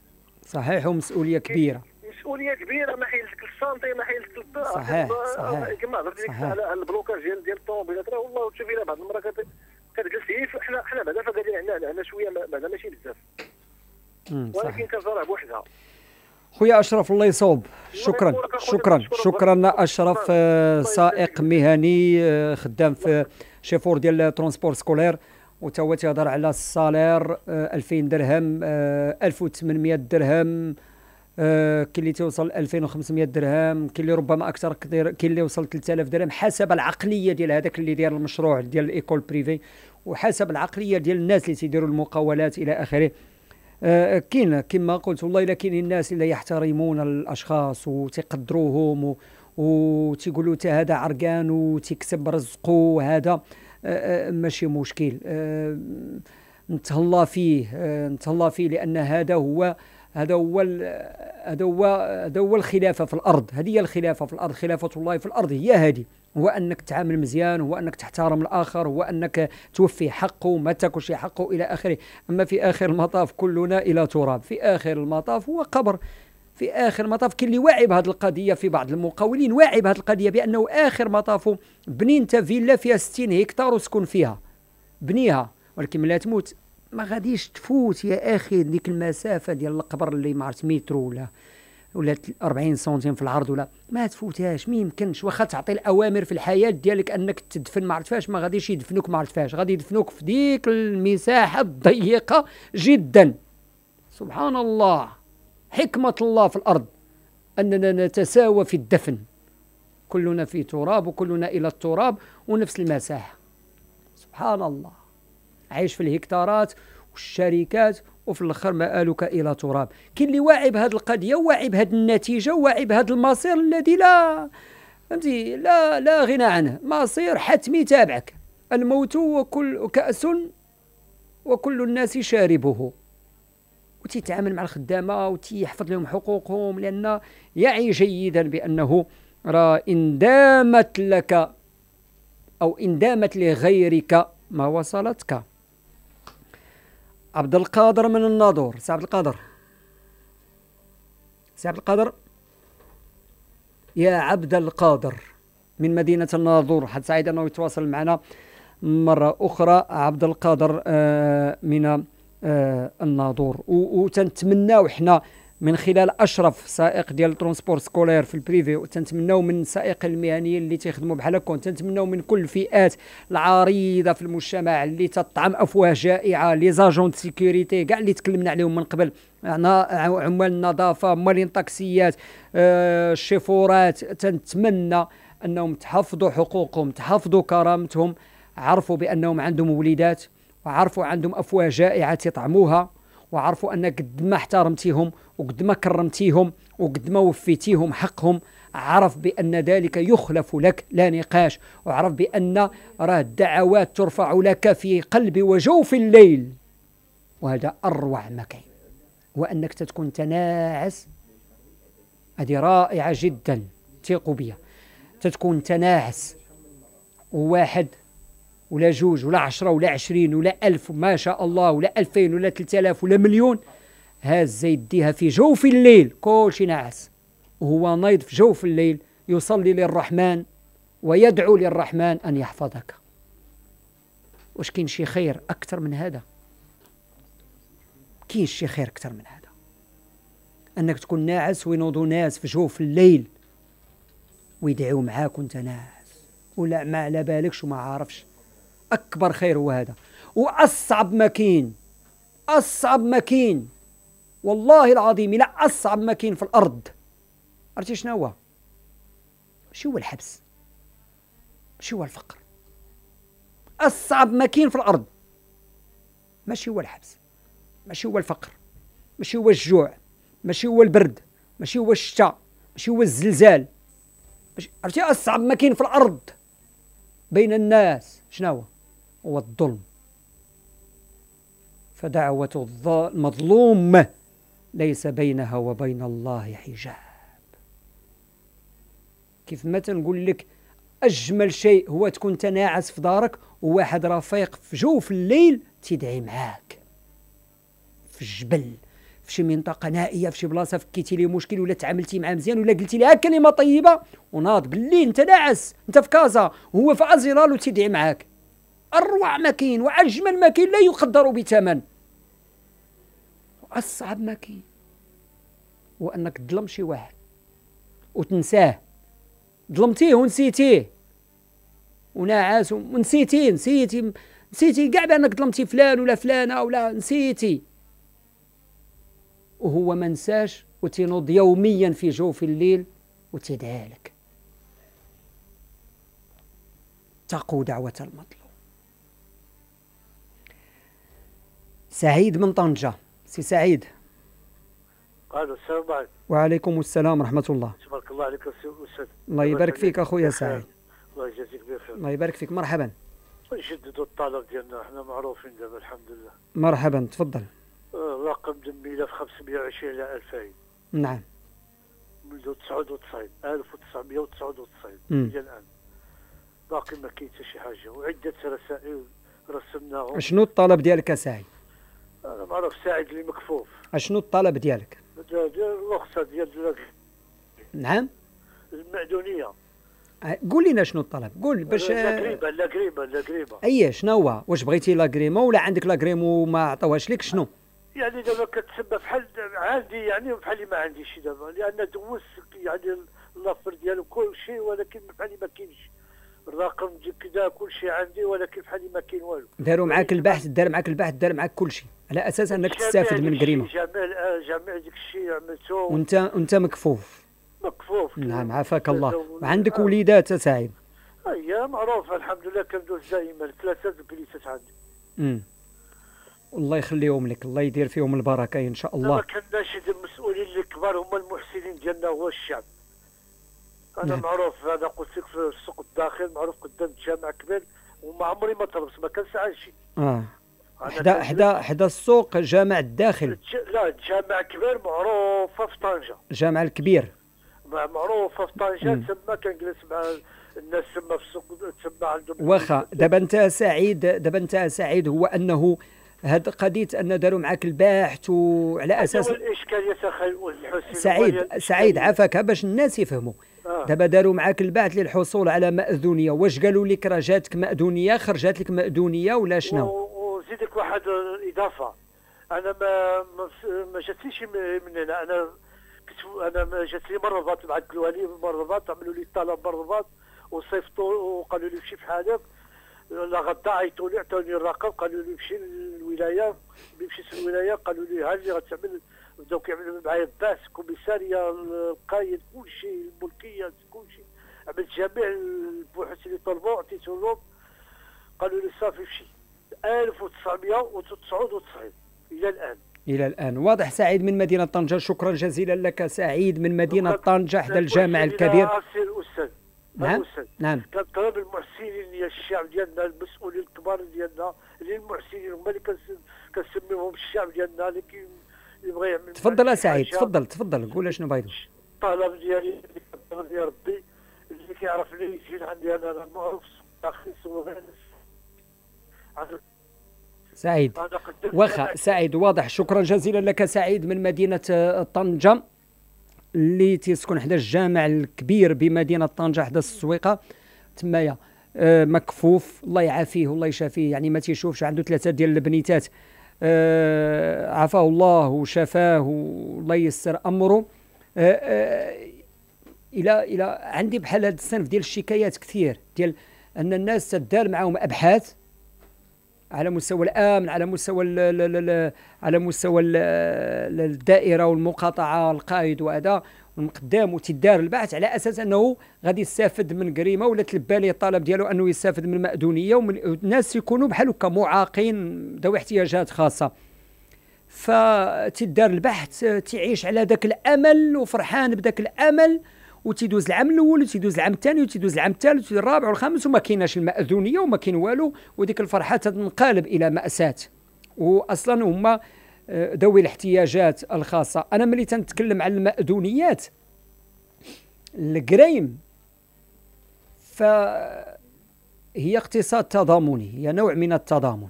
صحيح. ومسؤوليه كبيره، مسؤوليه كبيره، ما حيلتك الشانطي، ما حيلتك الدار. صحيح. كما هضرت لك على البلوكاج ديال الطوموبيلات، راه والله تشوفي لها بعض المرات كتجلسي. حنا بعدا فقادين عندنا شويه، بعدا ماشي بزاف، ولكن كتزرع بوحدها. خويا اشرف الله يصوب. شكرا شكرا شكرا. اشرف سائق مهني خدام في شيفور ديال ترونسبور سكولير، وتا هو تيهضر على السالير 2000 درهم 1800 درهم كاين اللي توصل 2500 درهم، كاين اللي ربما اكثر، كاين اللي وصل 3000 درهم حسب العقليه ديال هذاك اللي داير المشروع ديال الايكول بريفي، وحسب العقليه ديال الناس اللي تيديروا المقاولات الى اخره. كاين كما قلت والله الا كاين الناس اللي يحترمون الاشخاص وتقدروهم وتيقولوا حتى هذا عرقان وتكسب رزقه وهذا ماشي مشكل، نتهلا فيه نتهلا فيه، لان هذا هو الخلافه في الارض، هذه هي الخلافه في الارض، خلافه الله في الارض هي هذه، هو انك تعامل مزيان، هو انك تحترم الاخر، هو انك توفي حقه ما تاكلش حقه الى اخره. اما في اخر المطاف كلنا الى تراب، في اخر المطاف هو قبر، في اخر المطاف كاين اللي واعي بهذه القضيه، في بعض المقاولين واعي بهذه القضيه بانه اخر مطافه بني انت فيلا فيها 60 هكتار وسكن فيها بنيها، ولكن ملي تموت ما غاديش تفوت يا اخي ديك المسافه ديال القبر اللي ما عرفت متر ولا 40 سنتيم في العرض، ولا ما تفوتهاش، ما يمكنش، واخا تعطي الاوامر في الحياه ديالك انك تدفن ما عرفتهاش، ما غاديش يدفنوك ما عرفتهاش، غادي يدفنوك في ديك المساحه الضيقه جدا. سبحان الله، حكمه الله في الارض اننا نتساوى في الدفن، كلنا في تراب وكلنا الى التراب ونفس المساحه. سبحان الله، عايش في الهكتارات والشركات وفي الاخر مآلك الى تراب. كاين اللي واعي بهذه القضيه، واعي بهذه النتيجه، واعي بهذا المصير الذي لا فهمتي لا غنى عنه، مصير حتمي تابعك، الموت وكل كأس وكل الناس شاربه، وتتعامل مع الخدامه وتيحفظ لهم حقوقهم، لان يعي جيدا بانه راه ان دامت لك او ان دامت لغيرك ما وصلتك. عبد القادر من الناظور، سي عبد القادر، سي عبد القادر، يا عبد القادر من مدينة الناظور، حد سعيد أنه يتواصل معنا مرة أخرى. عبد القادر من الناظور، وتنتمناو حنا من خلال أشرف سائق ديال ترونسبور سكولير في البريفي، وتنتمناو من السائق المهنيين اللي تيخدموا بحال هكا، تنتمناو من كل الفئات العريضة في المجتمع اللي تطعم أفواه جائعة، لي زاجون سيكوريتي كاع اللي تكلمنا عليهم من قبل، عمال النظافة، عمالين الطاكسيات، الشيفورات، تنتمنى أنهم تحفظوا حقوقهم، تحفظوا كرامتهم، عرفوا بأنهم عندهم وليدات، وعرفوا عندهم أفواه جائعة تطعموها، وعرفوا أنك قد ما احترمتيهم وقد ما كرمتيهم وقد ما وفيتيهم حقهم، عرف بأن ذلك يخلف لك، لا نقاش، وعرف بأن راه الدعوات ترفع لك في قلب وجوف الليل، وهذا أروع ما كاين، وأنك تكون تناعس، هذه رائعة جدا، ثقوا بيا، تكون تناعس وواحد ولا جوج ولا 10 ولا 20 ولا 1000 ما شاء الله ولا 2000 ولا 3000 ولا مليون، هازة يديها في جوف الليل، كلشي ناعس وهو نايض في جوف الليل، يصلي للرحمن ويدعو للرحمن أن يحفظك. واش كاين شي خير أكثر من هذا؟ كاين شي خير أكثر من هذا؟ أنك تكون ناعس وينوضوا ناس في جوف الليل ويدعوا معاك وأنت ناعس ولا ما على بالكش وما عارفش، أكبر خير هو هذا. وأصعب ما كاين، أصعب ما كاين والله العظيم، لا أصعب ما كاين في الأرض عرفتي شنو هو؟ ماشي هو الحبس، ماشي هو الفقر، أصعب ما كاين في الأرض ماشي هو الحبس، ماشي هو الفقر، ماشي هو الجوع، ماشي هو البرد، ماشي هو الشتاء، ماشي هو الزلزال، عرفتي أصعب ما كاين في الأرض بين الناس شنو هو؟ هو الظلم. فدعوة المظلوم ليس بينها وبين الله حجاب. كيف ما تنقول لك أجمل شيء هو تكون تناعس في دارك وواحد رفيق في جوف الليل تدعي معاك في الجبل في شي منطقة نائية في شي بلاصة فكيتي ليه مشكل ولا تعاملتي معاه مزيان ولا قلتي ليه كلمة طيبة وناض بالليل أنت ناعس، أنت في كازا وهو في أزيلال وتدعي معاك، أروع ما كاين وأجمل ما كاين لا يقدر بثمن. وأصعب ما كاين هو أنك تظلم شي واحد وتنساه، ظلمتيه ونسيتيه وناعس ونسيتيه، نسيتي كاع بأنك ظلمتي فلان ولا فلانة ولا نسيتي، وهو ما نساش وتنوض يوميا في جوف الليل وتدعي لك. تقو دعوة المظلوم. سعيد من طنجة. سي سعيد. السلام عليكم. وعليكم السلام ورحمة الله. تبارك الله عليك أستاذ. الله يبارك فيك أخويا سعيد. الله يجازيك بخير. الله يبارك فيك، مرحبا. نشددوا الطلب ديالنا، حنا معروفين دابا الحمد لله. مرحبا، تفضل. رقم دم ملف 520 إلى 2000. نعم. منذ 99 1999 إلى الآن. باقي ما كاين حتى شي حاجة، وعدة رسائل رسمناهم. شنو الطلب ديالك سعيد؟ أنا معروف سعيد اللي مكفوف. شنو الطلب ديالك؟ الرخصة ديال نعم؟ المعدونية. قول لنا شنو الطلب، قول باش لا قريبه. اي شنو هو؟ واش بغيتي لاكريمو ولا عندك لاكريمو ما عطاوهاش لك شنو؟ يعني دابا كتسبب بحال عندي، يعني بحالي ما عنديش دابا، لان دوزت يعني اللافر ديالو كلشي، ولكن بحالي ما كاينش الرقم ديال كذا كلشي عندي، ولكن بحالي ما كاين والو. داروا معاك البحث، دار معاك كلشي على اساس انك تستافد من كريمو. جميع داك الشيء عملته وانت مكفوف. نعم عافاك الله. وعندك وليدات سعيد؟ اييه معروفه الحمد لله، كندوز دائما ثلاثه البليسات عندي. الله يخليهم لك، الله يدير فيهم البركه ان شاء الله. ما كناش المسؤولين اللي كبار هما المحسنين ديالنا هو الشعب. انا معروف، انا قلت لك في السوق الداخل معروف قدام الجامع كبير، وما عمري ما طلبت، ما كنسعى شي. حدا السوق جامع الداخل. لا جامع كبير معروفه في طنجه. جامع الكبير. معروفه في طنجه، تما كنجلس مع الناس تما في السوق تما عندهم. واخا دابا انت سعيد، هو انه هاد قضيه ان داروا معاك الباحث وعلى اساس الاشكاليه سعيد عافاك باش الناس يفهموا. دابا داروا معاك الباحث للحصول على مأذونيه، واش قالوا لك راه جاتك مأذونيه، خرجات لك مأذونيه ولا شنو؟ وزيدك واحد الاضافه، انا ما جاتليش من هنا، انا جات لي بالرباط، بعثت لي بالرباط، عملوا لي الطلب بالرباط وصيفطوا وقالوا لي مشي بحال هكا، لا غدا عيطوا لي عطوني الرقم، قالوا لي مشي للولايه، مشيت للولايه قالوا لي ها اللي غتعمل، بداو كيعملوا معايا الباس، الكوميساريه، القايد، كلشي، الملكيه، كلشي، عملت جميع البحوث اللي طلبوا عطيتهم لهم، قالوا لي صافي مشي. 1999 الى الان. واضح سعيد من مدينة طنجة، شكرا جزيلا لك سعيد من مدينة طنجة حدا الجامع الكبير. نعم نعم. كنطلب المحسنين ديال الشعب ديالنا، المسؤولين الكبار ديالنا اللي المحسنين هما اللي كنسميوهم الشعب ديالنا، اللي كيبغي يعمل. تفضل يا سعيد، تفضل قول شنو باغي. الطلب ديالي اللي كنطلب ديال ربي اللي كيعرفني يجي عندي انا معروف تخصيص وغير سعيد. واخا سعيد واضح، شكرا جزيلا لك سعيد من مدينة طنجة اللي تيسكن حدا الجامع الكبير بمدينة طنجة حدا السويقة تمايا، مكفوف الله يعافيه والله يشافيه، يعني ما تيشوفش، عنده ثلاثة ديال البنيتات، عافاه الله وشفاه والله ييسر أمره. إلى عندي بحال هذا الصنف ديال الشكايات كثير، ديال أن الناس تدار معاهم أبحاث على مستوى الامن، على مستوى الدائره والمقاطعه، القائد وهذا قدام، وتدار البحث على اساس انه غادي يستافد من جريمه ولا تلبى ليه الطلب ديالو انه يستافد من المأذونيه، ومن الناس يكونوا بحال هكا معاقين ذوي احتياجات خاصه، فتدار البحث، تعيش على ذاك الامل وفرحان بذاك الامل، وتيدوز العام الاول وتيدوز العام الثاني وتيدوز العام الثالث وتيدوز الرابع والخامس وما كايناش المأذونيه وما كاين والو، وديك الفرحه تنقلب الى مأساة، واصلا هما ذوي الاحتياجات الخاصه. انا ملي تنتكلم على المأذونيات الكريم فهي اقتصاد تضامني، هي نوع من التضامن،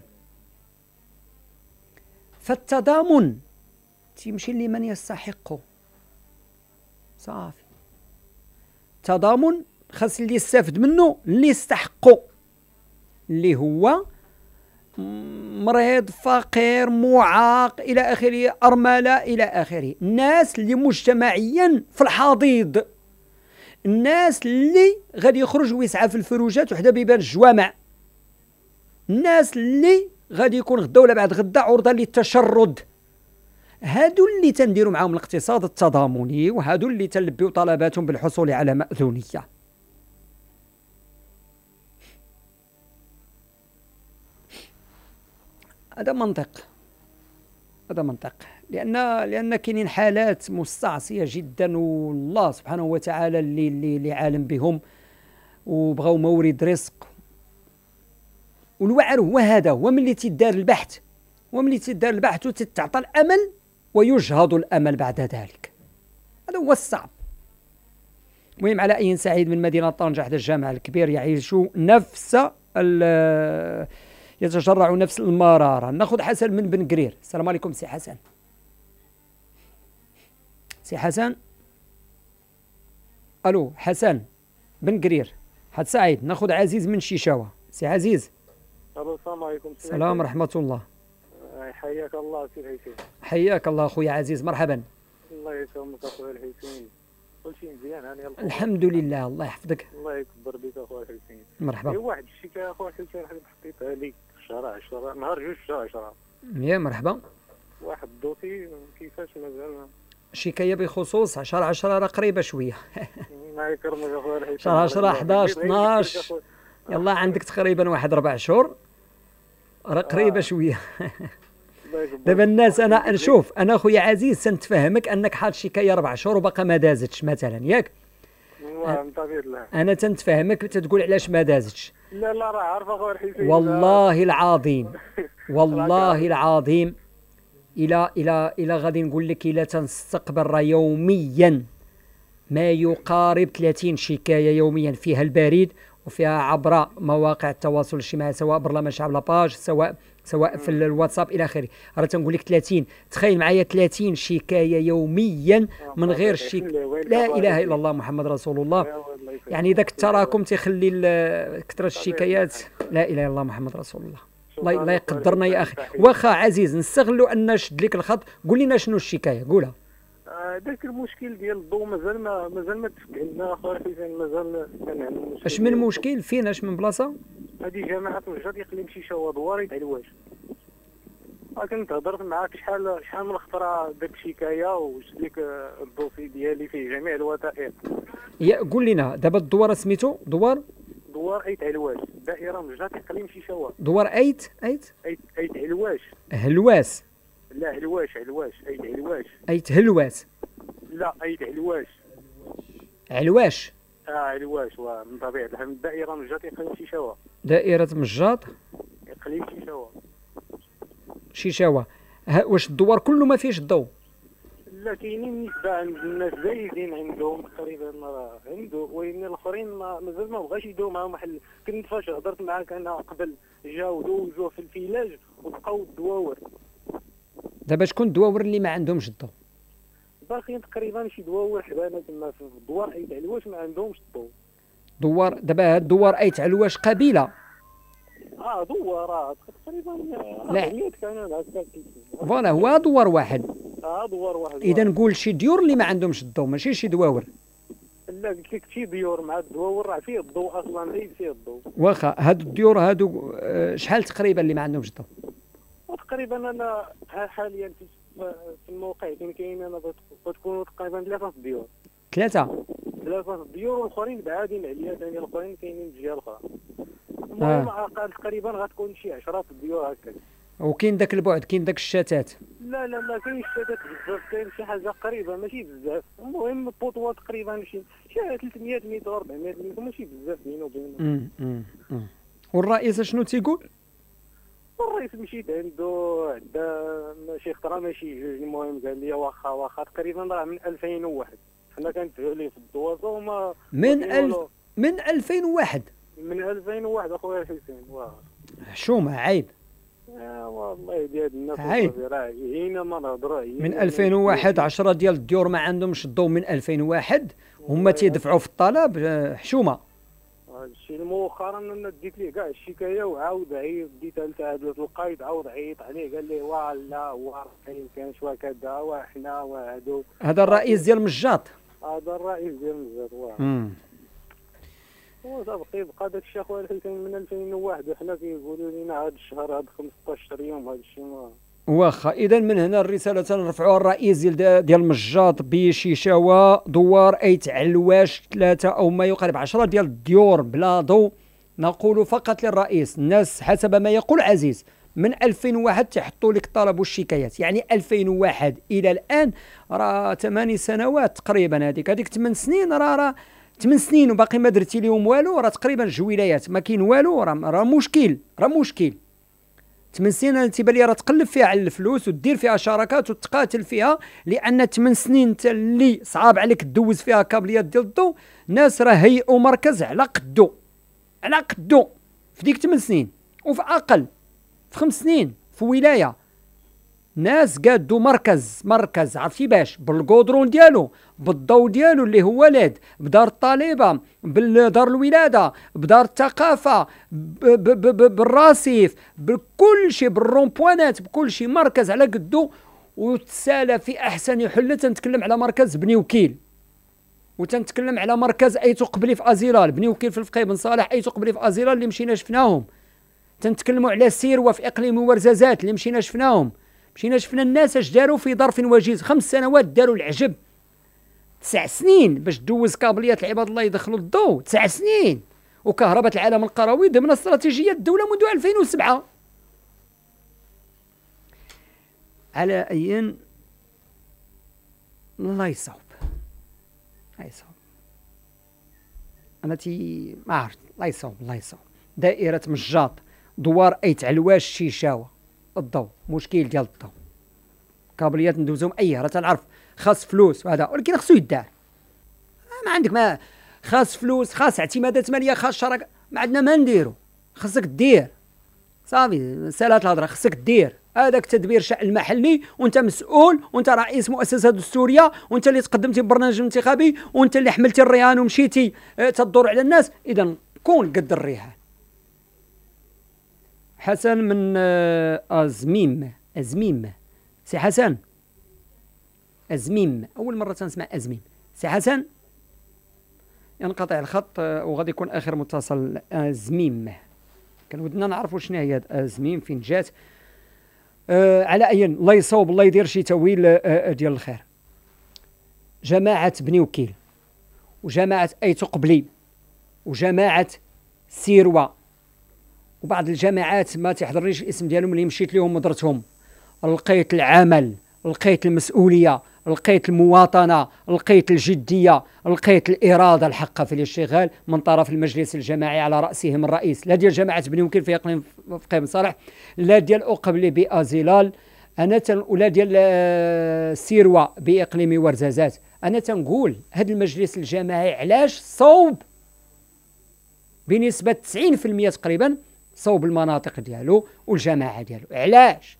فالتضامن تيمشي لمن يستحقه صافي. تضامن خاص اللي يستافد منه اللي يستحقه، اللي هو مريض، فقير، معاق الى اخره، ارمله الى اخره، الناس اللي مجتمعيا في الحضيض، الناس اللي غادي يخرج ويسعى في الفروجات وحدا بيبان الجوامع، الناس اللي غادي يكون غدا ولا بعد غدا عرضه للتشرد، هادو اللي تنديروا معاهم الاقتصاد التضامني، وهادو اللي تلبيو طلباتهم بالحصول على مأذونية. هذا منطق، هذا منطق، لأن كاينين حالات مستعصية جدا والله سبحانه وتعالى اللي عالم بهم وبغاو مورد رزق. والوعر هو هذا، هو ملي تيدار البحث، وملي تيدار البحث وتتعطى الأمل ويجهض الأمل بعد ذلك. هذا هو الصعب. المهم، على أين سعيد من مدينة طنجة حدا الجامع الكبير يعيش نفس يتجرع نفس المرارة. ناخذ حسن من بن قرير. السلام عليكم سي حسن. سي حسن، ألو حسن بن قرير حد سعيد. ناخذ عزيز من شيشاوة. سي عزيز، ألو السلام عليكم. السلام ورحمة الله. حياك الله سي الحسين. حياك الله خويا عزيز، مرحبا. الله يسلمك اخويا الحسين، كلشي مزيان؟ هاني الحمد لله. الله يحفظك. الله يكبر بك اخويا الحسين. مرحبا. واحد الشكاية اخويا الحسين حطيتها ليك شهر 10، نهار 2 شهر 10. يا مرحبا. واحد الدوسي كيفاش مازال شكاية بخصوص 10/10؟ راه قريبة شوية. الله يكرمك اخويا الحسين. 10/10، 11، 12، يلا عندك تقريبا واحد 4 شهور، راه قريبة شوية. دابا الناس، انا نشوف، انا خويا عزيز سنتفهمك انك حاط شكايه 4 شهور وباقا ما دازتش مثلا، ياك؟ انا تنتفهمك تتقول علاش ما دازتش. لا لا، راه عارف اخويا الحسين، والله العظيم، والله العظيم الى غادي نقول لك، الى تنستقبل راه يوميا ما يقارب 30 شكايه يوميا، فيها البريد وفيها عبر مواقع التواصل الاجتماعي، سواء برلمان الشعب لاباج، سواء في الواتساب الى اخره. راه تنقول لك 30، تخيل معايا 30 شكايه يوميا من غير لا اله الا الله محمد رسول الله. يعني ذاك التراكم تيخلي كثره الشكايات. لا اله الا الله محمد رسول الله. الله يقدرنا يا اخي. واخا عزيز، نستغلوا ان شد لك الخط، قول لنا شنو الشكايه، قولها. ذاك المشكل ديال الضوء مازال ما تفك عندنا اخويا الحسين، مازال كنعانيو. اش من مشكل؟ فين؟ اش من بلاصه؟ هذه جامعه الوجدة يقلم شيشاوة دواري تاع الواش. كنت هضرت معاك شحال من خطره داك الشكايه وجد لك الدوسي ديالي فيه جميع الوثائق. قول لنا دابا الدوار سميتو دوار ايت علواش، دائره الوجدة تقليم شيشاوة. دوار ايت علواش. هلواس؟ لا، علواش. ايت علواش. ايت هلواس؟ لا، ايت علواش. علواش، ومن طبيعة الحال دائرة مجات يقليم شيشاوة. دائرة مجات يقليم شيشاوة. واش الدوار كله ما فيهش الضوء؟ لا، كاينين نسبة عند الناس زايدين عندهم تقريبا، عنده وين الاخرين مازال ما بغاش يداو معاهم حل. كنت فاش هضرت معاك انا قبل، جاو دوزوه في الفلاج وبقاو الدواور. دابا شكون الدواور اللي ما عندهمش الضوء؟ باقيين تقريبا شي دواور حبانه تما في الدوار ايت علواش ما عندهمش الضوء. دوار دابا هاد دوار ايت علواش قبيله. دوار تقريبا. لا، فوالا هو دوار واحد. دوار واحد. اذا نقول شي ديور اللي ما عندهمش الضوء، ماشي شي دواور. لا، قلت لك شي ديور مع الدواور راه فيه الضوء اصلا، عيد فيه الضوء. واخا هاد الديور هادو شحال تقريبا اللي ما عندهمش الضوء؟ تقريبا انا حاليا في الموقع فين كاين انا غتكونوا تقريبا 3 ديور. 3 ديور والاخرين بعادين عليا ثاني، الاخرين كاينين في الجهه الاخرى. المهم تقريبا غتكون شي 10 ديور هكا. وكاين ذاك البعد، كاين ذاك الشتات. لا لا، ما كاينش شتات بزاف، كاين شي حاجه قريبه ماشي بزاف. المهم البوطوه تقريبا شي 300 متر 400 متر، ماشي بزاف بينه وبينه. والرئيس شنو تيقول؟ الرئيس مشيت عندو عدا شي خطره ماشي 2. المهم قال لي واخا تقريبا راه من 2001 حنا كندعو عليه في الدوازه وما من 2001 اخويا الحسين. واه حشومه، عيب. والله يدي هاد الناس هنا ما نهضروا من 2001. 10 ديال الديور ما عندهمش الضوء من 2001، هما تيدفعوا في الطلب. حشومه هادشي. مؤخرا انا ديت ليه كاع الشكايه وعاود عيط، ديتها لتعادلات القايد، عاود عيط عليه قال لي واه لا واه ما يمكنش وكذا وحنا وهادو. هذا الرئيس ديال مجاط. واه. بقى داكشي اخويا الحسين من 2001 وحنا كيقولوا لينا هاد الشهر، هاد 15 يوم هادشي. واخا. اذا من هنا الرساله تنرفعوها الرئيس ديال المجاط بشيشاوه دوار ايت علواش 3 او ما يقارب 10 ديال الديور بلا ضوء. نقول فقط للرئيس، الناس حسب ما يقول عزيز من 2001 تحطوا لك الطلب والشكايات، يعني 2001 الى الان راه 8 سنوات تقريبا، هذيك 8 سنين راه 8 سنين وباقي ما درتي لهم والو، راه تقريبا جويلايات ما كاين والو، راه مشكل، راه مشكل. 8 سنين انا تيبان لي راه تقلب فيها على الفلوس ودير فيها شراكات وتقاتل فيها، لان 8 سنين انت اللي صعاب عليك تدوز فيها كابليات ديال الضو، الناس راه هيئوا مركز على قدو، على قدو في ديك 8 سنين وفي اقل، في 5 سنين في ولايه، ناس قادو مركز عرفتي باش، بالقودرون ديالو، بالضوء ديالو اللي هو لاد، بدار الطالبه، بدار الولاده، بدار الثقافه، بالرصيف، بكل شيء، بالرونبوانات، بكل شيء، مركز على قدو. وتسالى في احسن حله تنتكلم على مركز بني وكيل، وتنتكلم على مركز ايت قبلي في ازيلال، بني وكيل في الفقيه بن صالح، ايت قبلي في ازيلال اللي مشينا شفناهم. تنتكلموا على سيروه في اقليم اوارزازات اللي مشينا شفناهم. مشينا شفنا الناس اش داروا في ظرف وجيز، 5 سنوات داروا العجب. 9 سنين باش دوز كابليات العباد الله يدخلوا الضوء، 9 سنين. وكهرباء العالم القروي ضمن استراتيجيه الدوله منذ 2007. على اي الله يصاوب، الله يصاوب، انا تي ما عرفت، الله يصاوب، الله يصاوب. دائره مجاط دوار ايت علواش شيشاوه الضوء، مشكل ديال الضوء، كابليات ندوزهم ايه راه تنعرف، خاص فلوس وهذا، ولكن خصو يدار. ما عندك، ما خاص فلوس، خاص اعتمادات ماليه، خاص شراكه، ما عندنا ما نديرو، خصك دير صافي، سالات الهضره، خصك دير هذاك تدبير شأن محلي، وانت مسؤول، وانت رئيس مؤسسه دستوريه، وانت اللي تقدمتي ببرنامج انتخابي، وانت اللي حملتي الرهان ومشيتي تدور على الناس، اذا كون قد الرهان. حسن من أزميم، أزميم سي حسن، أزميم أول مرة تنسمع أزميم، سي حسن ينقطع الخط وغادي يكون آخر متصل. أزميم كان ودنا نعرفوا شنو هي هاد أزميم فين جات. على أي الله يصوب، الله يدير شي تاويل ديال الخير. جماعة بني وكيل وجماعة أيت قبلي وجماعة سيروة وبعض الجماعات ما تحضرنيش الاسم ديالهم اللي مشيت لهم ودرتهم، لقيت العمل، لقيت المسؤوليه، لقيت المواطنه، لقيت الجديه، لقيت الاراده الحقه في الاشتغال من طرف المجلس الجماعي على راسهم الرئيس، لا ديال جماعه بني وكيل في اقليم فقيه بن صالح، لا ديال اوقبلي بازيلال، ولا ديال سيروه باقليم ورزازات. انا تنقول هذا المجلس الجماعي علاش صوب بنسبه 90% تقريبا صوب المناطق ديالو والجماعه ديالو، علاش؟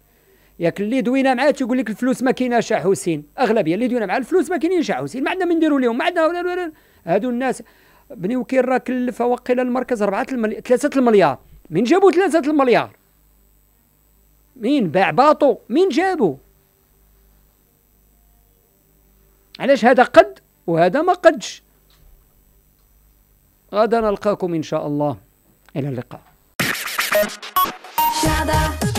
ياك اللي دوينا معاه تيقول لك الفلوس ما كايناش يا حسين، اغلبيه اللي دوينا معاه الفلوس ما كاينينش يا حسين، ما عندنا ما نديرو لهم، ما عندنا. هادو الناس بني وكيل راه كلف وقيل المركز 3 المليار، من جابوا 3 المليار؟ مين باع باطو؟ مين جابو؟ علاش هذا قد وهذا ما قدش؟ غدا نلقاكم ان شاء الله، الى اللقاء. Shada